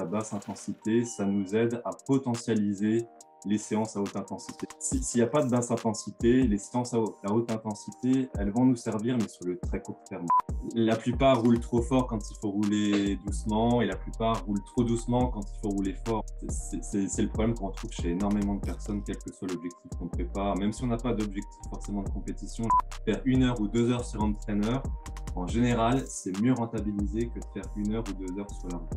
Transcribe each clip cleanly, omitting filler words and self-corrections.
la basse intensité, ça nous aide à potentialiser les séances à haute intensité. S'il n'y a pas de basse intensité, les séances à haute intensité, elles vont nous servir, mais sur le très court terme. La plupart roulent trop fort quand il faut rouler doucement, et la plupart roulent trop doucement quand il faut rouler fort. C'est le problème qu'on retrouve chez énormément de personnes, quel que soit l'objectif qu'on prépare. Même si on n'a pas d'objectif forcément de compétition, faire 1 heure ou 2 heures sur un traîneur, en général, c'est mieux rentabilisé que de faire 1 heure ou 2 heures sur la route.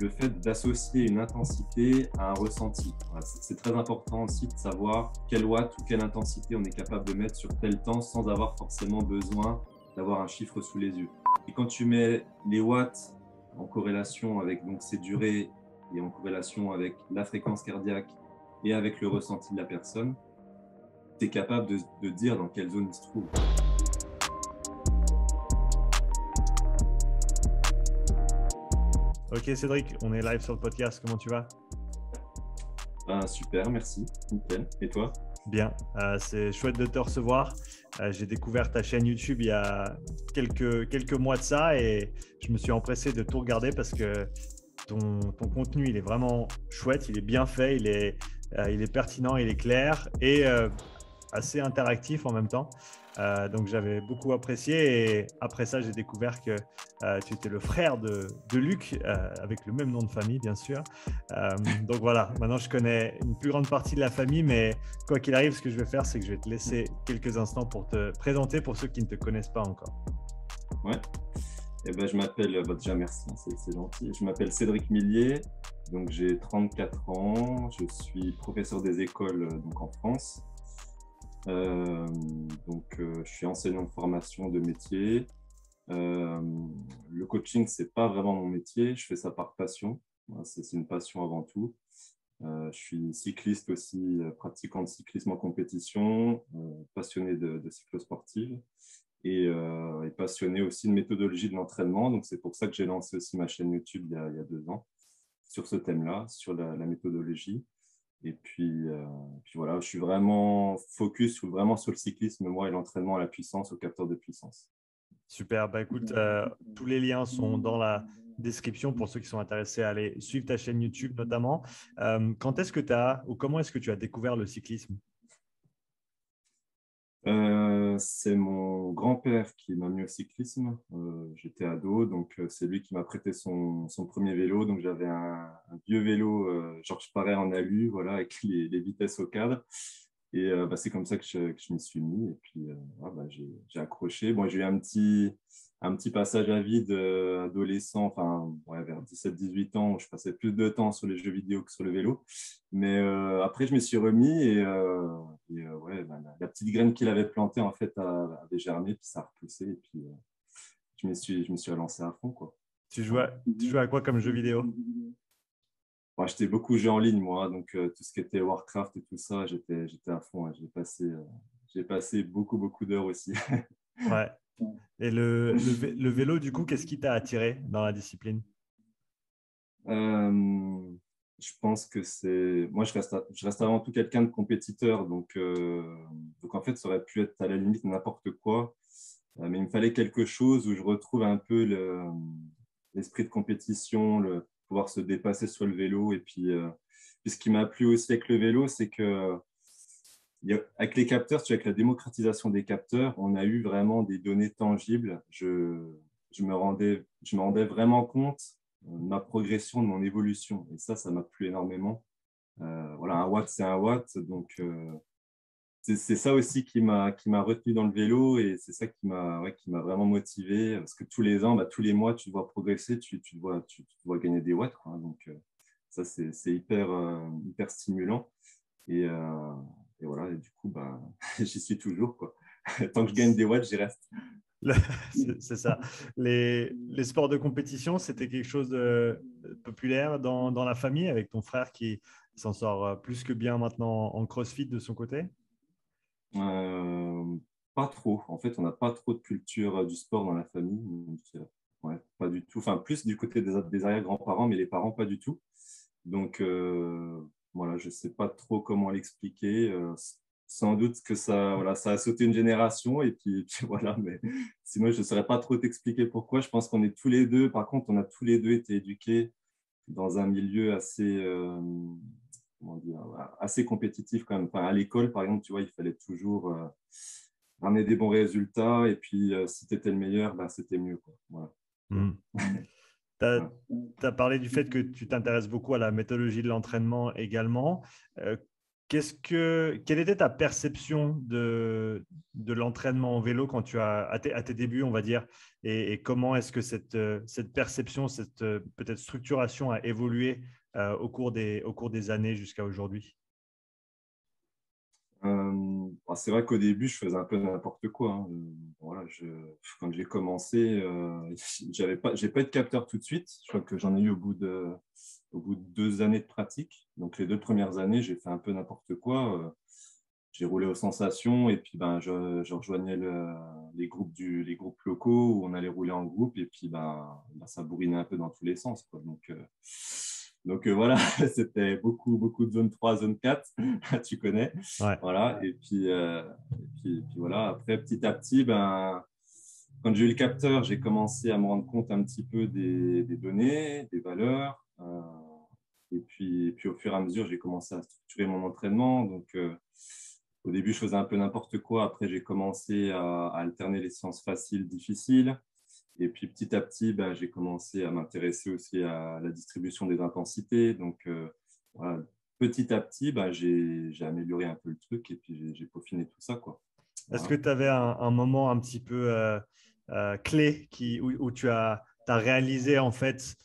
Le fait d'associer une intensité à un ressenti. C'est très important aussi de savoir quelle watt ou quelle intensité on est capable de mettre sur tel temps sans avoir forcément besoin d'avoir un chiffre sous les yeux. Et quand tu mets les watts en corrélation avec donc ces durées et en corrélation avec la fréquence cardiaque et avec le ressenti de la personne, tu es capable de dire dans quelle zone il se trouve. Ok Cédric, on est live sur le podcast, comment tu vas? Super, merci, nickel. Et toi? Bien, c'est chouette de te recevoir. J'ai découvert ta chaîne YouTube il y a quelques mois de ça et je me suis empressé de tout regarder parce que ton contenu, il est vraiment chouette, il est bien fait, il est pertinent, il est clair et assez interactif en même temps. Donc j'avais beaucoup apprécié et après ça j'ai découvert que tu étais le frère de Luc avec le même nom de famille bien sûr, donc voilà, maintenant je connais une plus grande partie de la famille, mais quoi qu'il arrive ce que je vais faire c'est que je vais te laisser quelques instants pour te présenter pour ceux qui ne te connaissent pas encore. Ouais, et ben, je m'appelle, déjà merci, c'est gentil, je m'appelle Cédric Millier, donc j'ai 34 ans, je suis professeur des écoles donc en France. Je suis enseignant de formation de métier. Le coaching, c'est pas vraiment mon métier. Je fais ça par passion. C'est une passion avant tout. Je suis cycliste aussi, pratiquant de cyclisme en compétition, passionné de cyclosportive et passionné aussi de méthodologie de l'entraînement. Donc, c'est pour ça que j'ai lancé aussi ma chaîne YouTube il y a 2 ans sur ce thème-là, sur la méthodologie. Et puis voilà, je suis vraiment focus sur le cyclisme, moi, et l'entraînement à la puissance, au capteur de puissance. Super, bah écoute, tous les liens sont dans la description pour ceux qui sont intéressés à aller suivre ta chaîne YouTube notamment. Quand est-ce que tu as, ou comment est-ce que tu as découvert le cyclisme? C'est mon grand-père qui m'a mis au cyclisme. J'étais ado, donc c'est lui qui m'a prêté son premier vélo. Donc j'avais un vieux vélo Georges Paray en alu, voilà, avec les vitesses au cadre. Et c'est comme ça que je m'y suis mis. Et puis j'ai accroché. Bon, j'ai eu un petit passage à vide adolescent, vers 17-18 ans, où je passais plus de temps sur les jeux vidéo que sur le vélo. Mais après, je m'y suis remis la petite graine qu'il avait plantée, en fait, avait germé, puis ça a repoussé. Et puis, je me suis relancé à fond, quoi. Tu jouais à quoi comme jeu vidéo? Bon, j'étais beaucoup jeu en ligne, moi. Donc, tout ce qui était Warcraft et tout ça, j'étais à fond. Hein. J'ai passé beaucoup d'heures aussi. Ouais. Et le vélo, du coup, qu'est-ce qui t'a attiré dans la discipline? Je pense que c'est… Moi, je reste avant tout quelqu'un de compétiteur. Donc, en fait, ça aurait pu être à la limite n'importe quoi. Mais il me fallait quelque chose où je retrouve un peu l'esprit de compétition, le pouvoir se dépasser sur le vélo. Et puis ce qui m'a plu aussi avec le vélo, c'est que… Avec les capteurs, avec la démocratisation des capteurs, on a eu vraiment des données tangibles. Je me rendais vraiment compte de ma progression, de mon évolution. Et ça m'a plu énormément. Un watt, c'est un watt. Donc, c'est ça aussi qui m'a retenu dans le vélo et c'est ça qui m'a vraiment motivé. Parce que tous les ans, tous les mois, tu te vois progresser, tu te vois gagner des watts, quoi. Donc, ça, c'est hyper stimulant. Et voilà, et du coup, j'y suis toujours, quoi. Tant que je gagne des watts, j'y reste. C'est ça. Les sports de compétition, c'était quelque chose de populaire dans la famille, avec ton frère qui s'en sort plus que bien maintenant en crossfit de son côté? Pas trop. En fait, on n'a pas trop de culture du sport dans la famille. Donc, pas du tout. Enfin, plus du côté des arrière-grands-parents, mais les parents, pas du tout. Donc… Voilà, je ne sais pas trop comment l'expliquer. Sans doute que ça a sauté une génération. Et puis voilà, mais sinon, je ne saurais pas trop t'expliquer pourquoi. Je pense qu'on est tous les deux. Par contre, on a tous les deux été éduqués dans un milieu assez, assez compétitif quand même. Enfin, à l'école, par exemple, tu vois, il fallait toujours ramener des bons résultats. Et puis, si tu étais le meilleur, ben, c'était mieux, quoi. Voilà. Mmh. Tu as parlé du fait que tu t'intéresses beaucoup à la méthodologie de l'entraînement également. Quelle était ta perception de l'entraînement en vélo quand tu as, à tes débuts, on va dire, et comment est-ce que cette perception, cette peut-être structuration a évolué au cours des années jusqu'à aujourd'hui? C'est vrai qu'au début, je faisais un peu n'importe quoi. Hein. Voilà, quand j'ai commencé, j'ai pas eu de capteur tout de suite. Je crois que j'en ai eu au bout de 2 années de pratique. Donc, les 2 premières années, j'ai fait un peu n'importe quoi. J'ai roulé aux sensations et puis ben, je rejoignais les groupes locaux où on allait rouler en groupe et puis ben, ça bourrinait un peu dans tous les sens, quoi. Donc voilà, c'était beaucoup de zone 3, zone 4, tu connais. Ouais. Voilà, et puis voilà, après petit à petit, ben, quand j'ai eu le capteur, j'ai commencé à me rendre compte un petit peu des données, des valeurs. Et puis au fur et à mesure, j'ai commencé à structurer mon entraînement. Donc au début, je faisais un peu n'importe quoi. Après, j'ai commencé à alterner les séances faciles, difficiles. Et puis, petit à petit, ben, j'ai commencé à m'intéresser aussi à la distribution des intensités. Donc, voilà, petit à petit, ben, j'ai amélioré un peu le truc et puis j'ai peaufiné tout ça, quoi. Voilà. Est-ce que tu avais un moment un petit peu clé où tu as réalisé, en fait,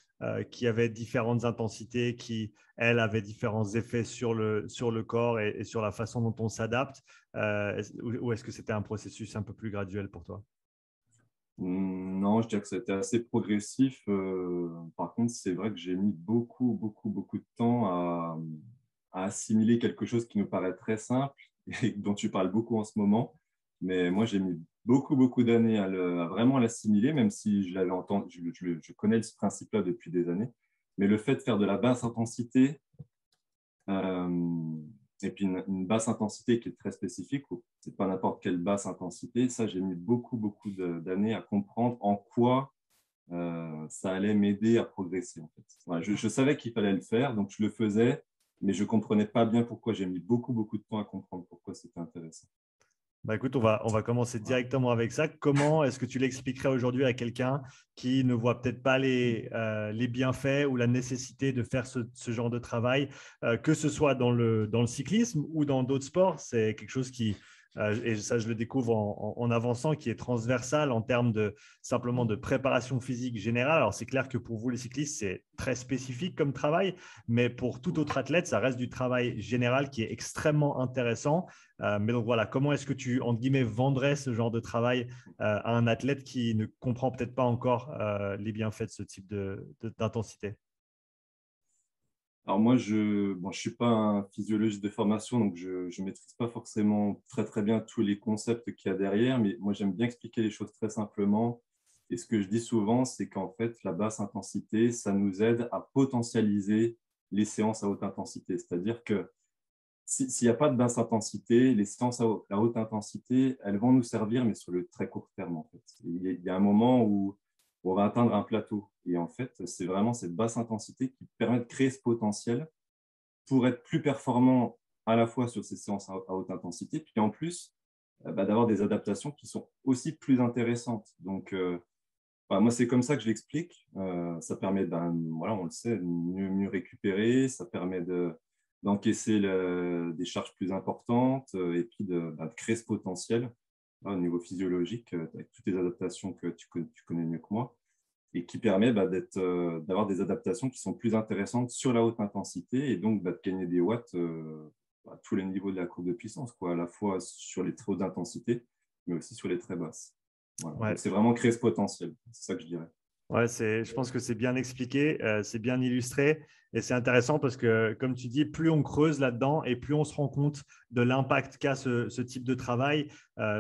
qu'il y avait différentes intensités qui, elles, avaient différents effets sur le corps et sur la façon dont on s'adapte? Ou est-ce que c'était un processus un peu plus graduel pour toi? Non, je dirais que c'était assez progressif. Par contre, c'est vrai que j'ai mis beaucoup de temps à assimiler quelque chose qui me paraît très simple et dont tu parles beaucoup en ce moment. Mais moi, j'ai mis beaucoup d'années à vraiment l'assimiler, même si je l'avais entendu. Je connais ce principe-là depuis des années. Mais le fait de faire de la basse intensité, et puis une basse intensité qui est très spécifique, c'est pas n'importe quelle basse intensité. Ça, j'ai mis beaucoup d'années à comprendre en quoi ça allait m'aider à progresser, en fait. Voilà, je savais qu'il fallait le faire, donc je le faisais, mais je comprenais pas bien pourquoi. J'ai mis beaucoup de temps à comprendre pourquoi c'était intéressant. Bah écoute, on va commencer directement avec ça. Comment est-ce que tu l'expliquerais aujourd'hui à quelqu'un qui ne voit peut-être pas les bienfaits ou la nécessité de faire ce genre de travail, que ce soit dans le cyclisme ou dans d'autres sports? C'est quelque chose qui, et ça je le découvre en avançant, qui est transversal en termes de simplement de préparation physique générale. Alors c'est clair que pour vous les cyclistes, c'est très spécifique comme travail, mais pour tout autre athlète, ça reste du travail général qui est extrêmement intéressant. Mais donc voilà, comment est-ce que tu, entre guillemets, vendrais ce genre de travail à un athlète qui ne comprend peut-être pas encore les bienfaits de ce type d'intensité? Alors moi, je suis pas un physiologiste de formation, donc je maîtrise pas forcément très bien tous les concepts qu'il y a derrière, mais moi, j'aime bien expliquer les choses très simplement. Et ce que je dis souvent, c'est qu'en fait, la basse intensité, ça nous aide à potentialiser les séances à haute intensité. C'est-à-dire que s'il n'y a pas de basse intensité, les séances à haute intensité, elles vont nous servir, mais sur le très court terme, en fait. Il y a un moment où on va atteindre un plateau. Et en fait, c'est vraiment cette basse intensité qui permet de créer ce potentiel pour être plus performant à la fois sur ces séances à haute intensité, puis en plus, d'avoir des adaptations qui sont aussi plus intéressantes. Donc, moi, c'est comme ça que je l'explique. Ça permet, on le sait, mieux récupérer, ça permet d'encaisser des charges plus importantes et puis de créer ce potentiel au niveau physiologique, avec toutes les adaptations que tu connais mieux que moi, et qui permet d'avoir des adaptations qui sont plus intéressantes sur la haute intensité, et donc de gagner des watts à tous les niveaux de la courbe de puissance, quoi, à la fois sur les très hautes intensités, mais aussi sur les très basses. Voilà. Ouais. Donc, c'est vraiment créer ce potentiel, c'est ça que je dirais. Ouais, je pense que c'est bien expliqué, c'est bien illustré et c'est intéressant parce que, comme tu dis, plus on creuse là-dedans et plus on se rend compte de l'impact qu'a ce type de travail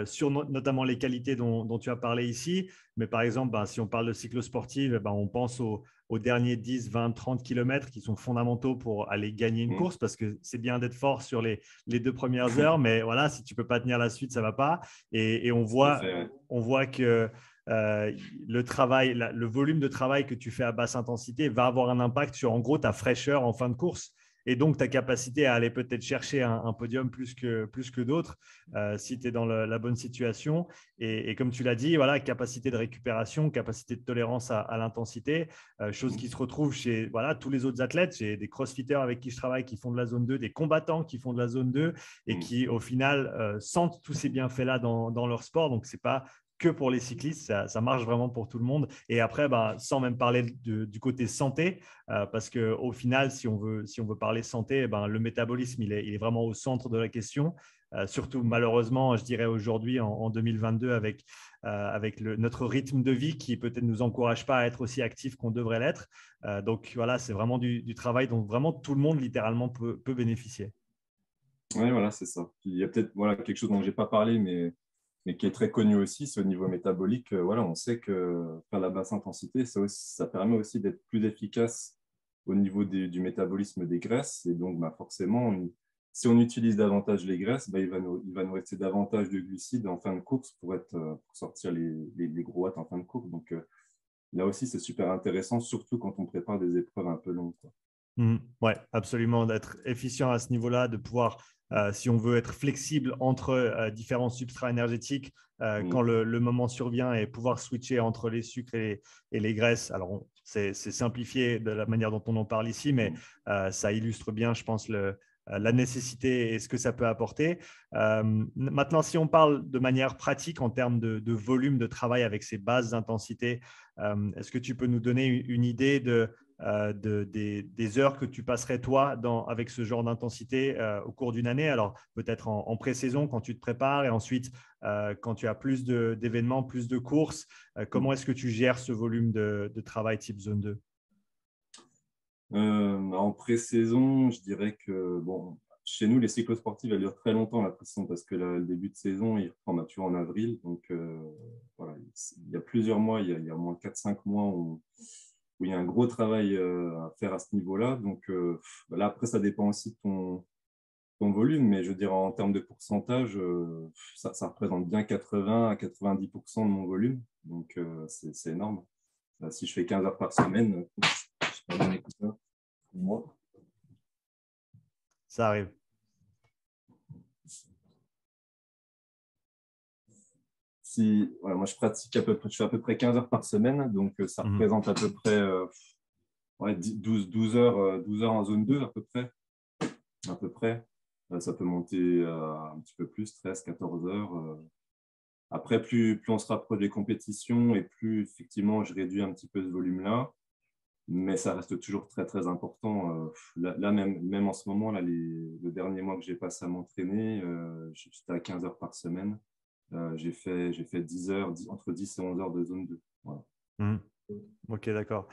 sur notamment les qualités dont tu as parlé ici. Mais par exemple, si on parle de cyclosportive, on pense aux derniers 10, 20, 30 km qui sont fondamentaux pour aller gagner une course, parce que c'est bien d'être fort sur les 2 premières heures, mais voilà, si tu ne peux pas tenir la suite, ça ne va pas. Et on voit que… le travail, le volume de travail que tu fais à basse intensité va avoir un impact sur, en gros, ta fraîcheur en fin de course et donc ta capacité à aller peut-être chercher un podium plus que d'autres si tu es dans la bonne situation. Et comme tu l'as dit, voilà, capacité de récupération, capacité de tolérance à l'intensité, chose qui se retrouve chez tous les autres athlètes. J'ai des crossfitters avec qui je travaille qui font de la zone 2, des combattants qui font de la zone 2 et qui, au final, sentent tous ces bienfaits-là dans leur sport. Donc, ce n'est pas que pour les cyclistes, ça marche vraiment pour tout le monde. Et après, sans même parler du côté santé, parce qu'au final, si on veut parler santé, le métabolisme, il est vraiment au centre de la question. Surtout, malheureusement, je dirais aujourd'hui, en 2022, avec notre rythme de vie qui peut-être nous encourage pas à être aussi actifs qu'on devrait l'être. Donc voilà, c'est vraiment du travail dont vraiment tout le monde littéralement peut bénéficier. Oui, voilà, c'est ça. Il y a peut-être quelque chose dont je n'ai pas parlé, mais qui est très connu aussi, c'est au niveau métabolique. On sait que faire la basse intensité, ça permet aussi d'être plus efficace au niveau du métabolisme des graisses. Et donc, forcément, si on utilise davantage les graisses, il va nous rester davantage de glucides en fin de course pour sortir les gros watts en fin de course. Donc, là aussi, c'est super intéressant, surtout quand on prépare des épreuves un peu longues, quoi. Oui, absolument, d'être efficient à ce niveau-là, de pouvoir… si on veut être flexible entre différents substrats énergétiques quand le moment survient et pouvoir switcher entre les sucres et les graisses. Alors, c'est simplifié de la manière dont on en parle ici, mais ça illustre bien, je pense, la nécessité et ce que ça peut apporter. Maintenant, si on parle de manière pratique en termes de volume de travail avec ces basses intensités, est-ce que tu peux nous donner une idée des heures que tu passerais toi avec ce genre d'intensité au cours d'une année? Alors peut-être en pré-saison quand tu te prépares et ensuite quand tu as plus d'événements, plus de courses, comment est-ce que tu gères ce volume de travail type zone 2 ? En pré-saison, je dirais que chez nous les cyclosportives elles durent très longtemps la pré-saison parce que le début de saison il reprend en avril, donc il y a plusieurs mois, il y a moins 4-5 mois où il y a un gros travail à faire à ce niveau-là. Donc là, après, ça dépend aussi de ton volume, mais je veux dire, en termes de pourcentage, ça représente bien 80 à 90% de mon volume. Donc c'est énorme. Si je fais 15 heures par semaine, je ne sais pas bien écouter moi. Ça arrive. Moi je pratique je fais à peu près 15 heures par semaine, donc ça représente à peu près 12 heures en zone 2 à peu près. Ça peut monter un petit peu plus, 13-14 heures. Après plus on se rapproche des compétitions et plus effectivement je réduis un petit peu ce volume là, mais ça reste toujours très très important. Là même en ce moment là, le dernier mois que j'ai passé à m'entraîner, j'étais à 15 heures par semaine. J'ai fait 10 heures, entre 10 et 11 heures de zone 2. Voilà. Ok, d'accord.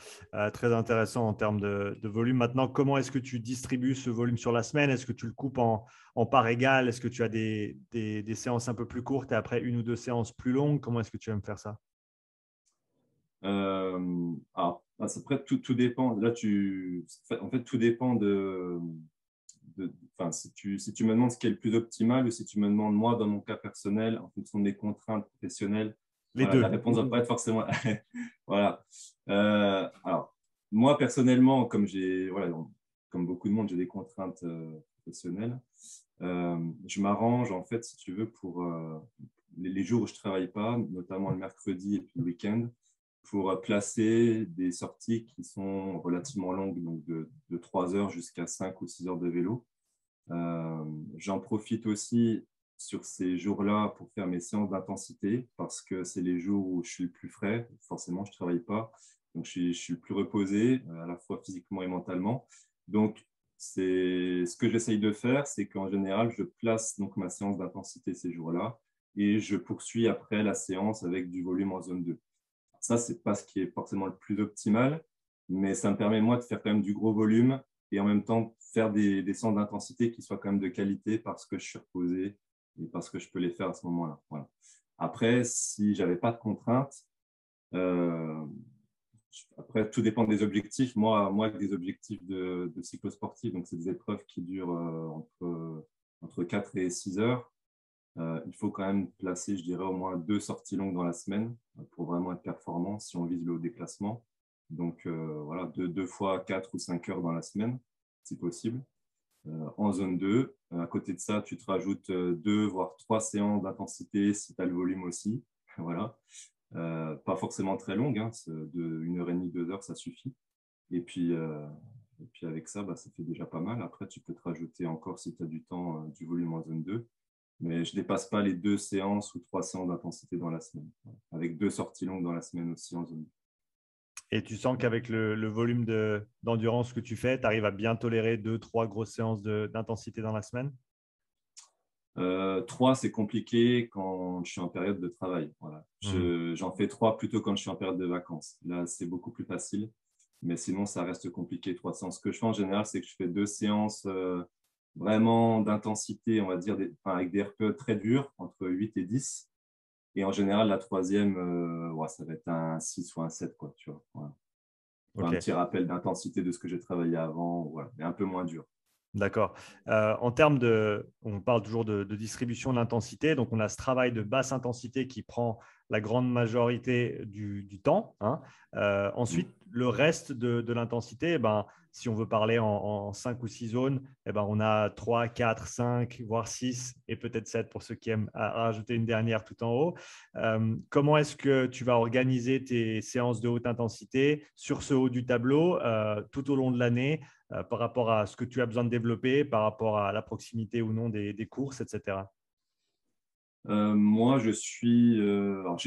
Très intéressant en termes de volume. Maintenant, comment est-ce que tu distribues ce volume sur la semaine? Est-ce que tu le coupes en parts égales? Est-ce que tu as des séances un peu plus courtes et après une ou deux séances plus longues? Comment est-ce que tu aimes faire ça? Après, tout dépend. Là, en fait, tout dépend si tu me demandes ce qui est le plus optimal ou si tu me demandes moi dans mon cas personnel en fonction des contraintes professionnelles, les deux. La réponse ne va pas être forcément voilà. Alors moi personnellement, comme beaucoup de monde, j'ai des contraintes professionnelles. Je m'arrange en fait, si tu veux, pour les jours où je travaille pas, notamment le mercredi et puis le week-end, pour placer des sorties qui sont relativement longues, donc de 3 heures jusqu'à 5 ou 6 heures de vélo. J'en profite aussi sur ces jours-là pour faire mes séances d'intensité, parce que c'est les jours où je suis le plus frais. Forcément, je ne travaille pas, donc je suis le plus reposé, à la fois physiquement et mentalement. Donc, ce que j'essaye de faire, c'est qu'en général, je place donc ma séance d'intensité ces jours-là et je poursuis après la séance avec du volume en zone 2. Ça, ce n'est pas ce qui est forcément le plus optimal, mais ça me permet, moi, de faire quand même du gros volume et en même temps faire des séances d'intensité qui soient quand même de qualité parce que je suis reposé et parce que je peux les faire à ce moment-là. Voilà. Après, si je n'avais pas de contraintes, après, tout dépend des objectifs. Moi avec des objectifs de cyclosportif, donc c'est des épreuves qui durent entre 4 et 6 heures. Il faut quand même placer, je dirais, au moins 2 sorties longues dans la semaine pour vraiment être performant si on vise le haut des classements. Donc, voilà, 2 fois 4 ou 5 heures dans la semaine, si possible, en zone 2. À côté de ça, tu te rajoutes 2, voire 3 séances d'intensité si tu as le volume aussi. Voilà. Pas forcément très longue, hein, de 1h30, 2h, ça suffit. Et puis avec ça, bah, ça fait déjà pas mal. Après, tu peux te rajouter encore, si tu as du temps, du volume en zone 2. Mais je ne dépasse pas les 2 séances ou 3 séances d'intensité dans la semaine, avec 2 sorties longues dans la semaine aussi en zone 2. Et tu sens qu'avec le volume d'endurance que tu fais, tu arrives à bien tolérer 2, 3 grosses séances d'intensité dans la semaine? 3, c'est compliqué quand je suis en période de travail. Voilà. J'en fais 3 plutôt quand je suis en période de vacances. Là, c'est beaucoup plus facile. Mais sinon, ça reste compliqué, 3 séances. Ce que je fais en général, c'est que je fais 2 séances vraiment d'intensité, on va dire, avec des RPE très durs, entre 8 et 10. Et en général, la 3e, ouais, ça va être un 6 ou un 7, quoi, tu vois. Voilà. Enfin, okay. Un petit rappel d'intensité de ce que j'ai travaillé avant, voilà, mais un peu moins dur. D'accord. En termes de… On parle toujours de distribution de l'intensité. Donc, on a ce travail de basse intensité qui prend la grande majorité du temps. Hein. Ensuite, le reste de l'intensité, eh ben, si on veut parler en 5 ou 6 zones, eh ben, on a 3, 4, 5, voire 6 et peut-être 7 pour ceux qui aiment rajouter une dernière tout en haut. Comment est-ce que tu vas organiser tes séances de haute intensité sur ce haut du tableau tout au long de l'année par rapport à ce que tu as besoin de développer, par rapport à la proximité ou non des courses, etc. Moi, j'ai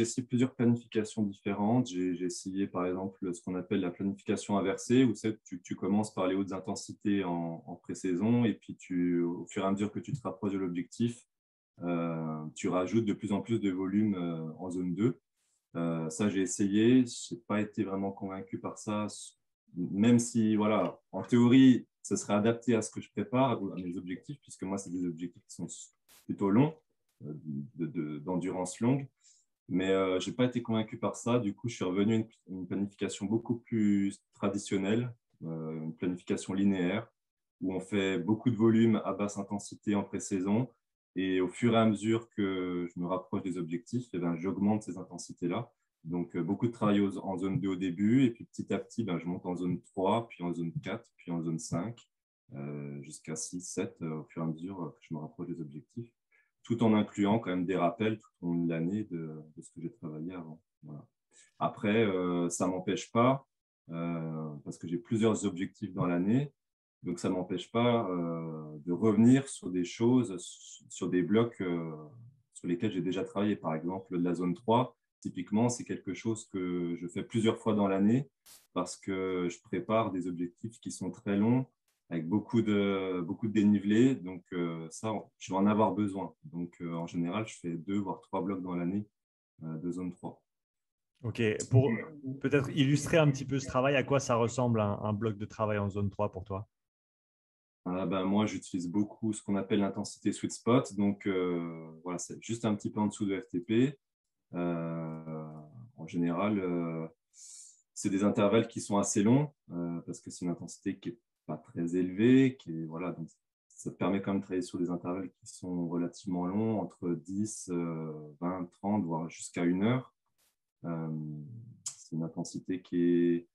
essayé plusieurs planifications différentes. J'ai essayé, par exemple, ce qu'on appelle la planification inversée, où tu commences par les hautes intensités en pré-saison et puis au fur et à mesure que tu te rapproches de l'objectif, tu rajoutes de plus en plus de volume en zone 2. Ça, j'ai essayé. Je n'ai pas été vraiment convaincu par ça, même si, voilà, en théorie, ça serait adapté à ce que je prépare, à mes objectifs, puisque moi, c'est des objectifs qui sont plutôt longs. D'endurance longue, mais je n'ai pas été convaincu par ça. Du coup, je suis revenu à une planification beaucoup plus traditionnelle, une planification linéaire, où on fait beaucoup de volume à basse intensité en pré-saison, et au fur et à mesure que je me rapproche des objectifs, eh ben, j'augmente ces intensités-là. Donc, beaucoup de travail en zone 2 au début, et puis petit à petit, ben, je monte en zone 3, puis en zone 4, puis en zone 5, jusqu'à 6, 7, au fur et à mesure que je me rapproche des objectifs, tout en incluant quand même des rappels tout au long de l'année de ce que j'ai travaillé avant. Voilà. Après, ça ne m'empêche pas, parce que j'ai plusieurs objectifs dans l'année, donc ça ne m'empêche pas de revenir sur des choses, sur des blocs sur lesquels j'ai déjà travaillé. Par exemple, de la zone 3, typiquement, c'est quelque chose que je fais plusieurs fois dans l'année, parce que je prépare des objectifs qui sont très longs, avec beaucoup de dénivelé, donc ça, je vais en avoir besoin. Donc, en général, je fais 2, voire 3 blocs dans l'année de zone 3. OK. Pour peut-être illustrer un petit peu ce travail, à quoi ça ressemble un bloc de travail en zone 3 pour toi? Ben, moi, j'utilise beaucoup ce qu'on appelle l'intensité sweet spot. Donc, voilà, c'est juste un petit peu en dessous de FTP. En général, c'est des intervalles qui sont assez longs parce que c'est une intensité qui est pas très élevé, voilà, donc ça te permet quand même de travailler sur des intervalles qui sont relativement longs, entre 10, 20, 30, voire jusqu'à 1 heure. C'est une intensité qui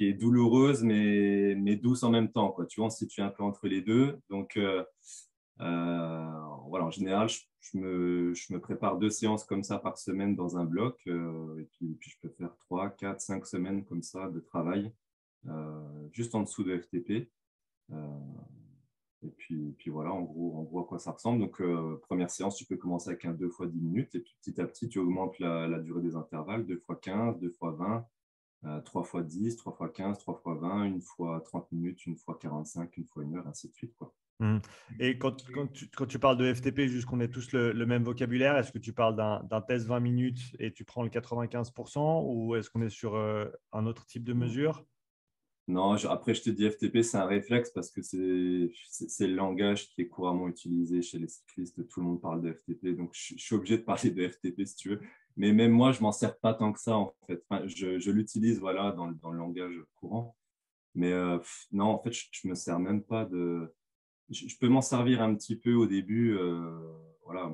est douloureuse, mais douce en même temps, quoi. Tu vois, si tu es un peu entre les deux. Donc, voilà, en général, je me prépare 2 séances comme ça par semaine dans un bloc, et puis je peux faire 3, 4, 5 semaines comme ça de travail, juste en dessous de FTP. Et puis voilà, en gros à quoi ça ressemble. Donc, première séance, tu peux commencer avec un 2 fois 10 minutes, et puis petit à petit, tu augmentes la durée des intervalles, 2 fois 15, 2 fois 20, 3 fois 10, 3 fois 15, 3 fois 20, 1 fois 30 minutes, 1 fois 45, 1 fois 1 heure, ainsi de suite, quoi. Et quand tu parles de FTP, juste qu'on ait tous le même vocabulaire, est-ce que tu parles d'un test 20 minutes et tu prends le 95%, ou est-ce qu'on est sur un autre type de mesure? Non, après je te dis FTP, c'est un réflexe parce que c'est le langage qui est couramment utilisé chez les cyclistes, tout le monde parle de FTP, donc je suis obligé de parler de FTP si tu veux. Mais même moi, je m'en sers pas tant que ça en fait. Enfin, je l'utilise, voilà, dans le langage courant. Mais non, en fait, je me sers même pas de… je peux m'en servir un petit peu au début. Voilà.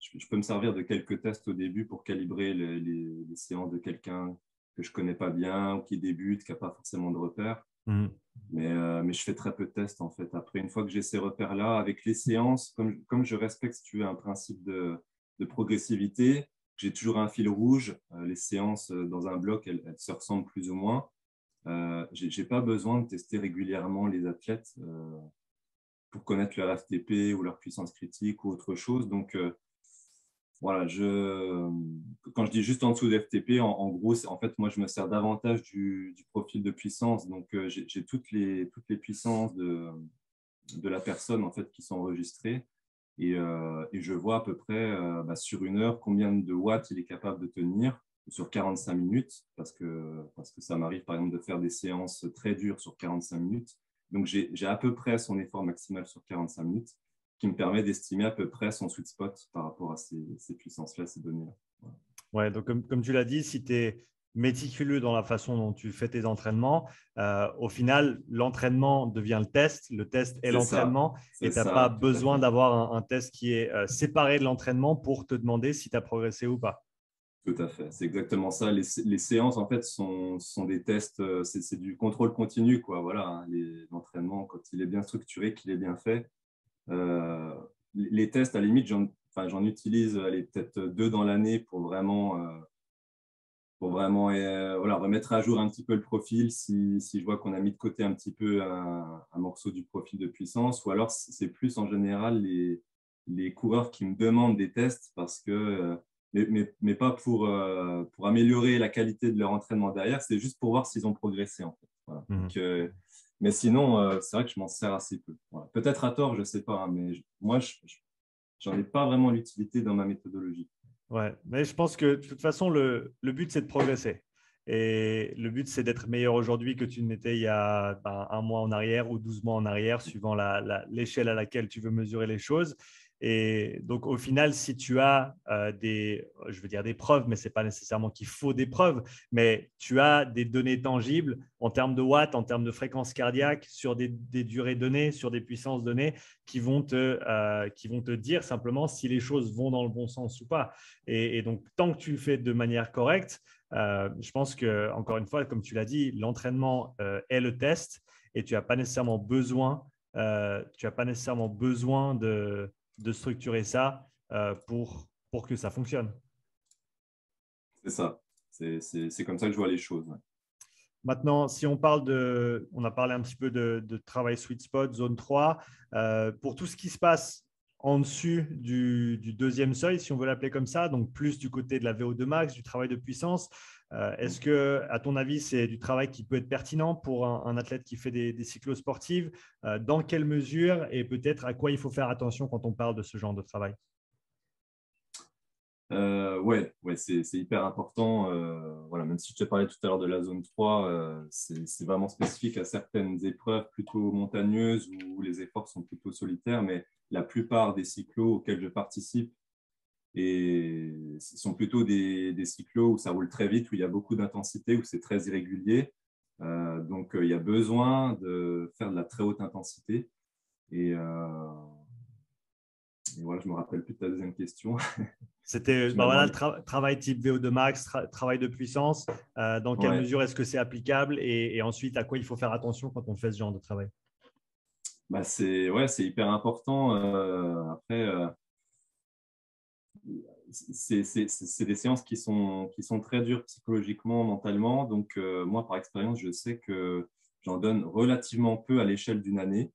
Je peux me servir de quelques tests au début pour calibrer les séances de quelqu'un que je ne connais pas bien, ou qui débute, qui n'a pas forcément de repères. Mmh. Mais je fais très peu de tests, en fait. Après, une fois que j'ai ces repères-là, avec les séances, comme je respecte, si tu veux, un principe de progressivité, j'ai toujours un fil rouge. Les séances dans un bloc, elles se ressemblent plus ou moins. Je n'ai pas besoin de tester régulièrement les athlètes pour connaître leur FTP ou leur puissance critique ou autre chose. Donc, voilà, quand je dis juste en dessous de FTP, en gros, en fait, moi, je me sers davantage du profil de puissance. Donc, j'ai toutes les puissances de la personne, en fait, qui sont enregistrées. Et je vois à peu près, sur une heure, combien de watts il est capable de tenir sur 45 minutes, parce que ça m'arrive, par exemple, de faire des séances très dures sur 45 minutes. Donc, j'ai à peu près son effort maximal sur 45 minutes, qui me permet d'estimer à peu près son sweet spot par rapport à ces puissances-là, ces données-là. Voilà. Ouais, donc comme tu l'as dit, si tu es méticuleux dans la façon dont tu fais tes entraînements, au final, l'entraînement devient le test est l'entraînement, et tu n'as pas besoin d'avoir un test qui est séparé de l'entraînement pour te demander si tu as progressé ou pas. Tout à fait, c'est exactement ça. Les séances, en fait, sont des tests, c'est du contrôle continu, quoi. Voilà, hein. L'entraînement, quand il est bien structuré, qu'il est bien fait. Les tests, à la limite, j'en utilise peut-être 2 dans l'année pour vraiment voilà, remettre à jour un petit peu le profil si je vois qu'on a mis de côté un petit peu un morceau du profil de puissance, ou alors c'est plus en général les coureurs qui me demandent des tests parce que, mais pas pour améliorer la qualité de leur entraînement derrière, c'est juste pour voir s'ils ont progressé, en fait. Voilà. Mmh. Donc, mais sinon, c'est vrai que je m'en sers assez peu. Voilà. Peut-être à tort, je ne sais pas, hein, mais moi, je n'en ai pas vraiment l'utilité dans ma méthodologie. Ouais, mais je pense que de toute façon, le but, c'est de progresser. Et le but, c'est d'être meilleur aujourd'hui que tu n'étais il y a un mois en arrière ou 12 mois en arrière, suivant l'échelle à laquelle tu veux mesurer les choses. Et donc, au final, si tu as des preuves, mais ce n'est pas nécessairement qu'il faut des preuves, mais tu as des données tangibles en termes de watts, en termes de fréquence cardiaque, sur des durées données, sur des puissances données, qui vont te dire simplement si les choses vont dans le bon sens ou pas. Et donc, tant que tu le fais de manière correcte, je pense que, encore une fois, comme tu l'as dit, l'entraînement est le test, et tu n'as pas nécessairement besoin de structurer ça pour que ça fonctionne. C'est ça. C'est comme ça que je vois les choses. Ouais. Maintenant, si on parle on a parlé un petit peu de travail sweet spot, zone 3, pour tout ce qui se passe en dessus du deuxième seuil, si on veut l'appeler comme ça, donc plus du côté de la VO2 max, du travail de puissance, est-ce que, à ton avis, c'est du travail qui peut être pertinent pour un athlète qui fait des cyclosportives? Dans quelle mesure, et peut-être à quoi il faut faire attention quand on parle de ce genre de travail? Ouais, c'est hyper important. Voilà, même si je te parlais tout à l'heure de la zone 3, c'est vraiment spécifique à certaines épreuves plutôt montagneuses où les efforts sont plutôt solitaires, mais la plupart des cyclos auxquels je participe sont plutôt des cyclos où ça roule très vite, où il y a beaucoup d'intensité, où c'est très irrégulier. Donc, il y a besoin de faire de la très haute intensité. Et voilà, je me rappelle plus de ta deuxième question. C'était voilà, travail type VO2 max, travail de puissance. Dans quelle mesure est-ce que c'est applicable, et ensuite, à quoi il faut faire attention quand on fait ce genre de travail? C'est hyper important. Après... C'est des séances qui sont très dures psychologiquement, mentalement. Donc, moi, par expérience, je sais que j'en donne relativement peu à l'échelle d'une année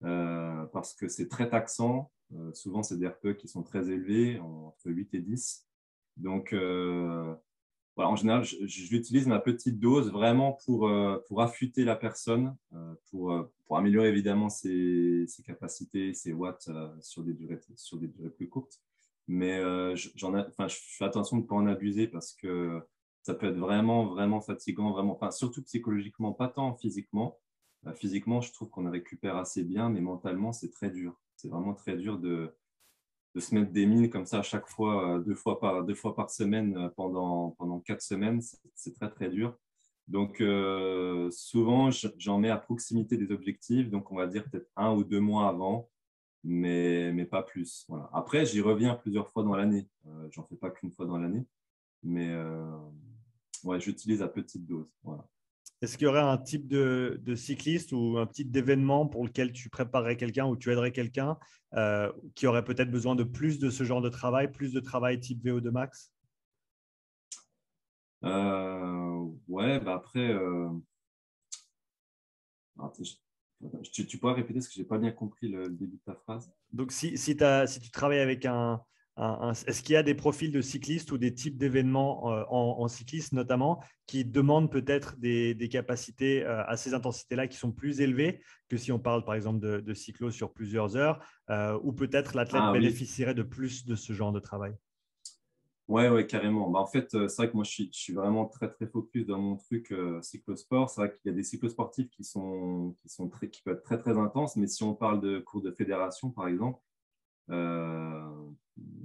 parce que c'est très taxant. Souvent, c'est des RPE qui sont très élevés, entre 8 et 10. Donc, voilà, en général, j'utilise ma petite dose vraiment pour affûter la personne, pour améliorer évidemment ses capacités, ses watts sur des durées plus courtes. Mais je fais attention de ne pas en abuser parce que ça peut être vraiment, vraiment fatigant, vraiment, surtout psychologiquement, pas tant physiquement. Physiquement, je trouve qu'on récupère assez bien, mais mentalement, c'est très dur. C'est vraiment très dur de se mettre des mines comme ça à chaque fois, deux fois par semaine pendant 4 semaines. C'est très, très dur. Donc, souvent, j'en mets à proximité des objectifs. Donc, on va dire peut-être 1 ou 2 mois avant, mais pas plus. Voilà. Après, j'y reviens plusieurs fois dans l'année. J'en fais pas qu'une fois dans l'année. Mais ouais, j'utilise à petite dose. Voilà. Est-ce qu'il y aurait un type de cycliste ou un type d'événement pour lequel tu préparerais quelqu'un ou tu aiderais quelqu'un qui aurait peut-être besoin de plus de ce genre de travail, plus de travail type VO2 max ? Ouais, bah après, tu pourrais répéter parce que je n'ai pas bien compris le début de ta phrase. Donc, si tu travailles avec est-ce qu'il y a des profils de cyclistes ou des types d'événements en cyclisme notamment qui demandent peut-être des capacités à ces intensités-là qui sont plus élevées que si on parle par exemple de cyclo sur plusieurs heures ou peut-être l'athlète bénéficierait de plus de ce genre de travail? Ouais, carrément. Bah, en fait, c'est vrai que moi, je suis vraiment très, très focus dans mon truc cyclosport. C'est vrai qu'il y a des cyclosportifs qui peuvent être très, très intenses. Mais si on parle de cours de fédération, par exemple,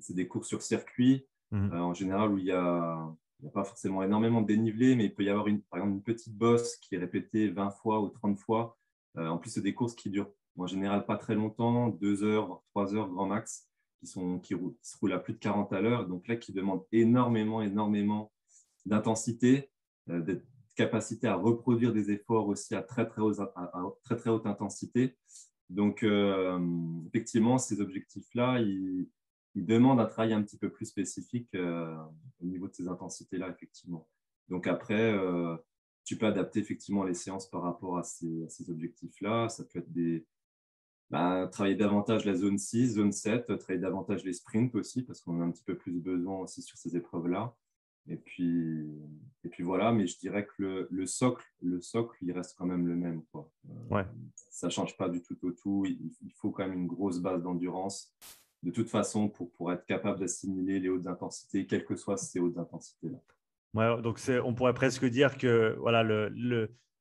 c'est des cours sur circuit, en général, où il n'y a pas forcément énormément de dénivelé, mais il peut y avoir, par exemple, une petite bosse qui est répétée 20 fois ou 30 fois. En plus, c'est des courses qui durent, en général, pas très longtemps, 2 heures, 3 heures, grand max. Qui se roulent à plus de 40 à l'heure, donc là, qui demandent énormément d'intensité, de capacité à reproduire des efforts aussi à très, très haute intensité. Donc, effectivement, ces objectifs-là, ils demandent un travail un petit peu plus spécifique au niveau de ces intensités-là, effectivement. Donc, après, tu peux adapter effectivement les séances par rapport à ces objectifs-là. Ça peut être travailler davantage la zone 6, zone 7, travailler davantage les sprints aussi, parce qu'on a un petit peu plus besoin aussi sur ces épreuves-là. Et puis voilà, mais je dirais que le socle, il reste quand même le même, quoi. Ouais. Ça ne change pas du tout au tout. Il faut quand même une grosse base d'endurance, de toute façon, pour être capable d'assimiler les hautes intensités, quelles que soient ces hautes intensités-là. Ouais, donc on pourrait presque dire que voilà,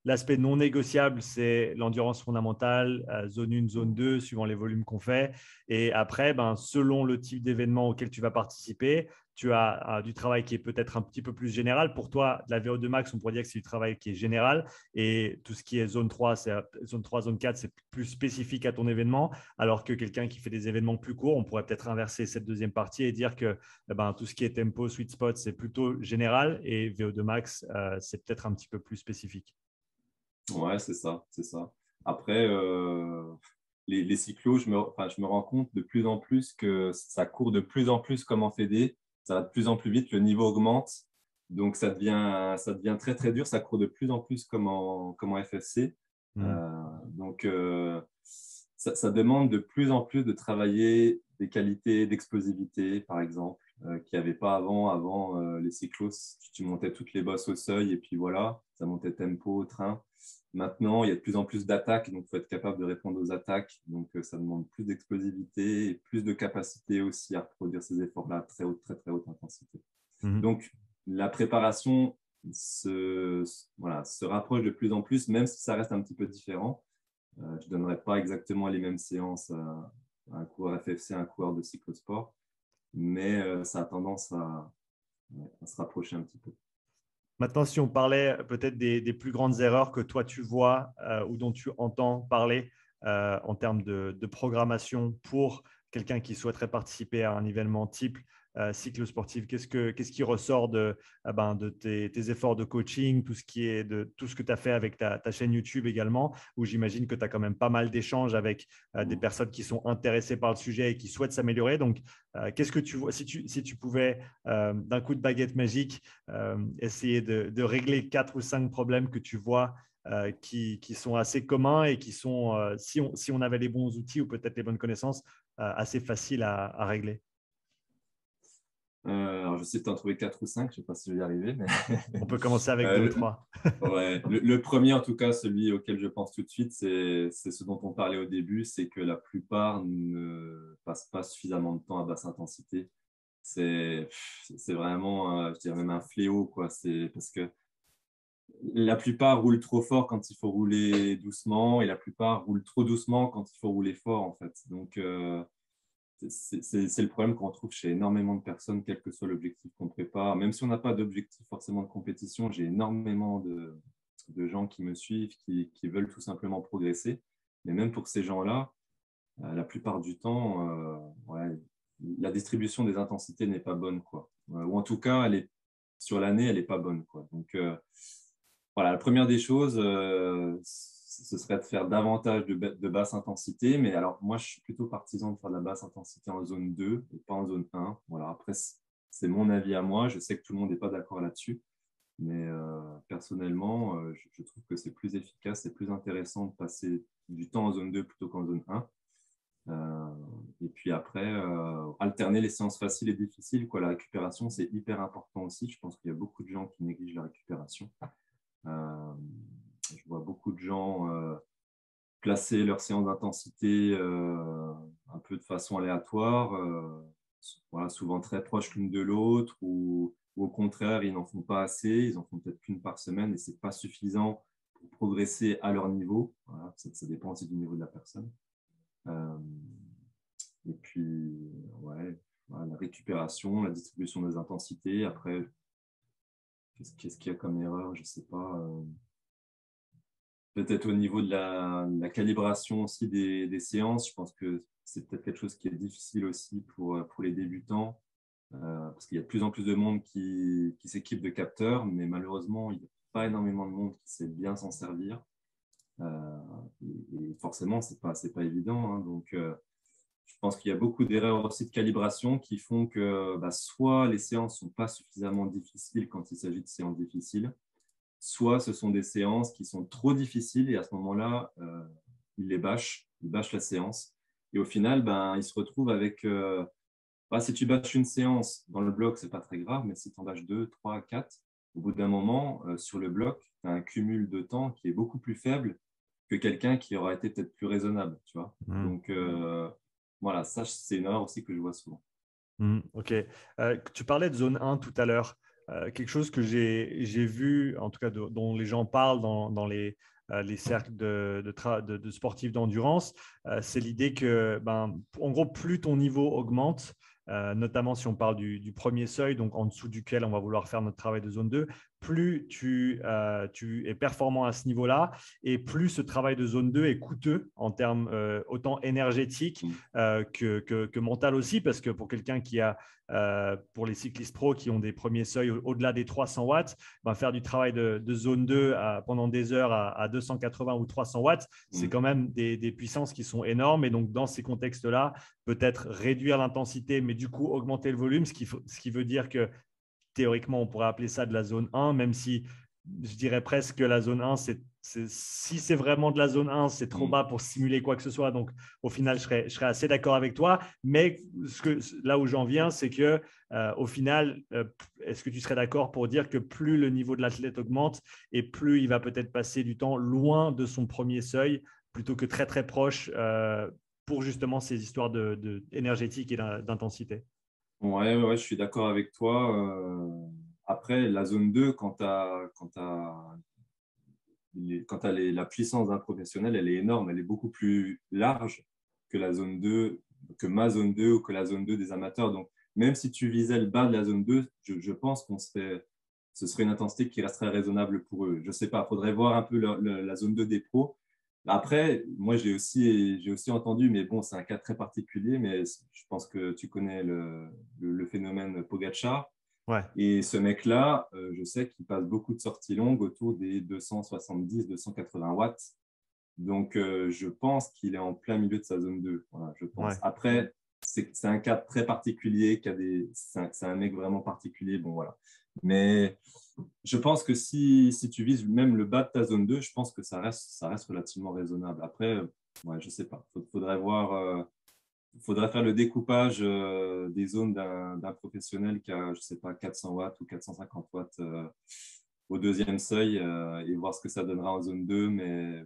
l'aspect non négociable, c'est l'endurance fondamentale, zone 1, zone 2, suivant les volumes qu'on fait. Et après, selon le type d'événement auquel tu vas participer, tu as du travail qui est peut-être un petit peu plus général. Pour toi, la VO2 max, on pourrait dire que c'est du travail qui est général. Et tout ce qui est zone 3, zone 4, c'est plus spécifique à ton événement. Alors que quelqu'un qui fait des événements plus courts, on pourrait peut-être inverser cette deuxième partie et dire que tout ce qui est tempo, sweet spot, c'est plutôt général. Et VO2 max, c'est peut-être un petit peu plus spécifique. Ouais, c'est ça. Après, les cyclos, je me rends compte de plus en plus que ça court de plus en plus comme en fédé, ça va de plus en plus vite, le niveau augmente, donc ça devient très très dur, ça court de plus en plus comme en FFC. Donc, ça demande de plus en plus de travailler des qualités d'explosivité, par exemple, qu'il n'y avait pas avant. Avant, les cyclos, tu montais toutes les bosses au seuil et puis voilà, ça montait tempo, train. Maintenant, il y a de plus en plus d'attaques, donc il faut être capable de répondre aux attaques. Donc, ça demande plus d'explosivité et plus de capacité aussi à reproduire ces efforts-là à très haute intensité. Donc, la préparation se rapproche de plus en plus, même si ça reste un petit peu différent. Je ne donnerai pas exactement les mêmes séances à un coureur FFC, à un coureur de cyclosport, mais ça a tendance à se rapprocher un petit peu. Maintenant, si on parlait peut-être des plus grandes erreurs que toi, tu vois ou dont tu entends parler en termes de programmation pour quelqu'un qui souhaiterait participer à un événement type cyclosportif, qu'est-ce qui ressort de tes efforts de coaching, tout ce que tu as fait avec ta chaîne YouTube également, où j'imagine que tu as quand même pas mal d'échanges avec des personnes qui sont intéressées par le sujet et qui souhaitent s'améliorer. Donc, qu'est-ce que tu vois si tu pouvais, d'un coup de baguette magique, essayer de régler 4 ou 5 problèmes que tu vois qui sont assez communs et qui sont, si on avait les bons outils ou peut-être les bonnes connaissances, assez faciles à régler? Alors, je sais que tu en trouvais 4 ou 5, je ne sais pas si je vais y arriver. Mais... On peut commencer avec 2 ou 3. Ouais, le premier, en tout cas, celui auquel je pense tout de suite, c'est ce dont on parlait au début, c'est que la plupart ne passent pas suffisamment de temps à basse intensité. C'est vraiment, je dirais même un fléau, quoi. C'est parce que la plupart roulent trop fort quand il faut rouler doucement et la plupart roulent trop doucement quand il faut rouler fort, en fait. Donc, C'est le problème qu'on retrouve chez énormément de personnes, quel que soit l'objectif qu'on prépare. Même si on n'a pas d'objectif forcément de compétition, j'ai énormément de gens qui me suivent, qui veulent tout simplement progresser. Mais même pour ces gens-là, la plupart du temps, la distribution des intensités n'est pas bonne, quoi. Ou en tout cas, elle est, sur l'année, elle n'est pas bonne, quoi. Donc, voilà, la première des choses, ce serait de faire davantage de basse intensité. Mais alors, moi, je suis plutôt partisan de faire de la basse intensité en zone 2 et pas en zone 1. Voilà, après, c'est mon avis à moi. Je sais que tout le monde n'est pas d'accord là-dessus. Mais personnellement, je trouve que c'est plus efficace, c'est plus intéressant de passer du temps en zone 2 plutôt qu'en zone 1. Et puis après, alterner les séances faciles et difficiles, quoi. La récupération, c'est hyper important aussi. Je pense qu'il y a beaucoup de gens qui négligent la récupération. Je vois beaucoup de gens placer leurs séances d'intensité un peu de façon aléatoire, voilà, souvent très proches l'une de l'autre, ou au contraire, ils n'en font pas assez, ils n'en font peut-être qu'une par semaine et ce n'est pas suffisant pour progresser à leur niveau. Voilà, ça dépend aussi du niveau de la personne. Et puis, voilà, la récupération, la distribution des intensités. Après, qu'est-ce qu'il y a comme erreur? Je ne sais pas. Peut-être au niveau de la calibration aussi des séances, je pense que c'est peut-être quelque chose qui est difficile aussi pour les débutants, parce qu'il y a de plus en plus de monde qui s'équipe de capteurs, mais malheureusement, il n'y a pas énormément de monde qui sait bien s'en servir. Et forcément, c'est pas évident, hein. Donc, je pense qu'il y a beaucoup d'erreurs aussi de calibration qui font que soit les séances ne sont pas suffisamment difficiles quand il s'agit de séances difficiles, soit ce sont des séances qui sont trop difficiles et à ce moment-là, ils bâchent la séance. Et au final, ils se retrouvent avec… si tu bâches une séance dans le bloc, ce n'est pas très grave, mais si tu en bâches 2, 3, 4, au bout d'un moment, sur le bloc, tu as un cumul de temps qui est beaucoup plus faible que quelqu'un qui aura été peut-être plus raisonnable, tu vois. Mmh. Donc, voilà, ça, c'est une erreur aussi que je vois souvent. Mmh, ok. Tu parlais de zone 1 tout à l'heure. Quelque chose que j'ai vu, en tout cas dont les gens parlent dans les cercles de sportifs d'endurance, c'est l'idée que, en gros, plus ton niveau augmente, notamment si on parle du premier seuil, donc en dessous duquel on va vouloir faire notre travail de zone 2, plus tu es performant à ce niveau-là et plus ce travail de zone 2 est coûteux en termes autant énergétiques que mental aussi, parce que pour quelqu'un qui a, pour les cyclistes pros qui ont des premiers seuils au-delà des 300 watts, faire du travail de zone 2 pendant des heures à 280 ou 300 watts, c'est quand même des puissances qui sont énormes. Et donc, dans ces contextes-là, peut-être réduire l'intensité, mais du coup, augmenter le volume, ce qui veut dire que théoriquement, on pourrait appeler ça de la zone 1, même si je dirais presque que la zone 1, si c'est vraiment de la zone 1, c'est trop bas pour simuler quoi que ce soit. Donc, au final, je serais assez d'accord avec toi. Mais là où j'en viens, c'est que au final, est-ce que tu serais d'accord pour dire que plus le niveau de l'athlète augmente et plus il va peut-être passer du temps loin de son premier seuil plutôt que très, très proche pour justement ces histoires énergétiques et d'intensité? Ouais, je suis d'accord avec toi. Après, la zone 2, quand t'as la puissance d'un professionnel, elle est énorme, elle est beaucoup plus large que la zone 2, que ma zone 2 ou que la zone 2 des amateurs. Donc, même si tu visais le bas de la zone 2, je pense qu'on ce serait une intensité qui resterait raisonnable pour eux. Je ne sais pas, il faudrait voir un peu la zone 2 des pros. Après, moi, j'ai aussi entendu, mais bon, c'est un cas très particulier, mais je pense que tu connais le phénomène Pogacar. Ouais. Et ce mec-là, je sais qu'il passe beaucoup de sorties longues autour des 270-280 watts. Donc, je pense qu'il est en plein milieu de sa zone 2. Voilà, je pense. Ouais. Après, c'est un cas très particulier, c'est un mec vraiment particulier. Bon, voilà. Mais je pense que si tu vises même le bas de ta zone 2, je pense que ça reste relativement raisonnable. Après, je ne sais pas. Faudrait faire le découpage des zones d'un professionnel qui a, je ne sais pas, 400 watts ou 450 watts au deuxième seuil et voir ce que ça donnera en zone 2. Mais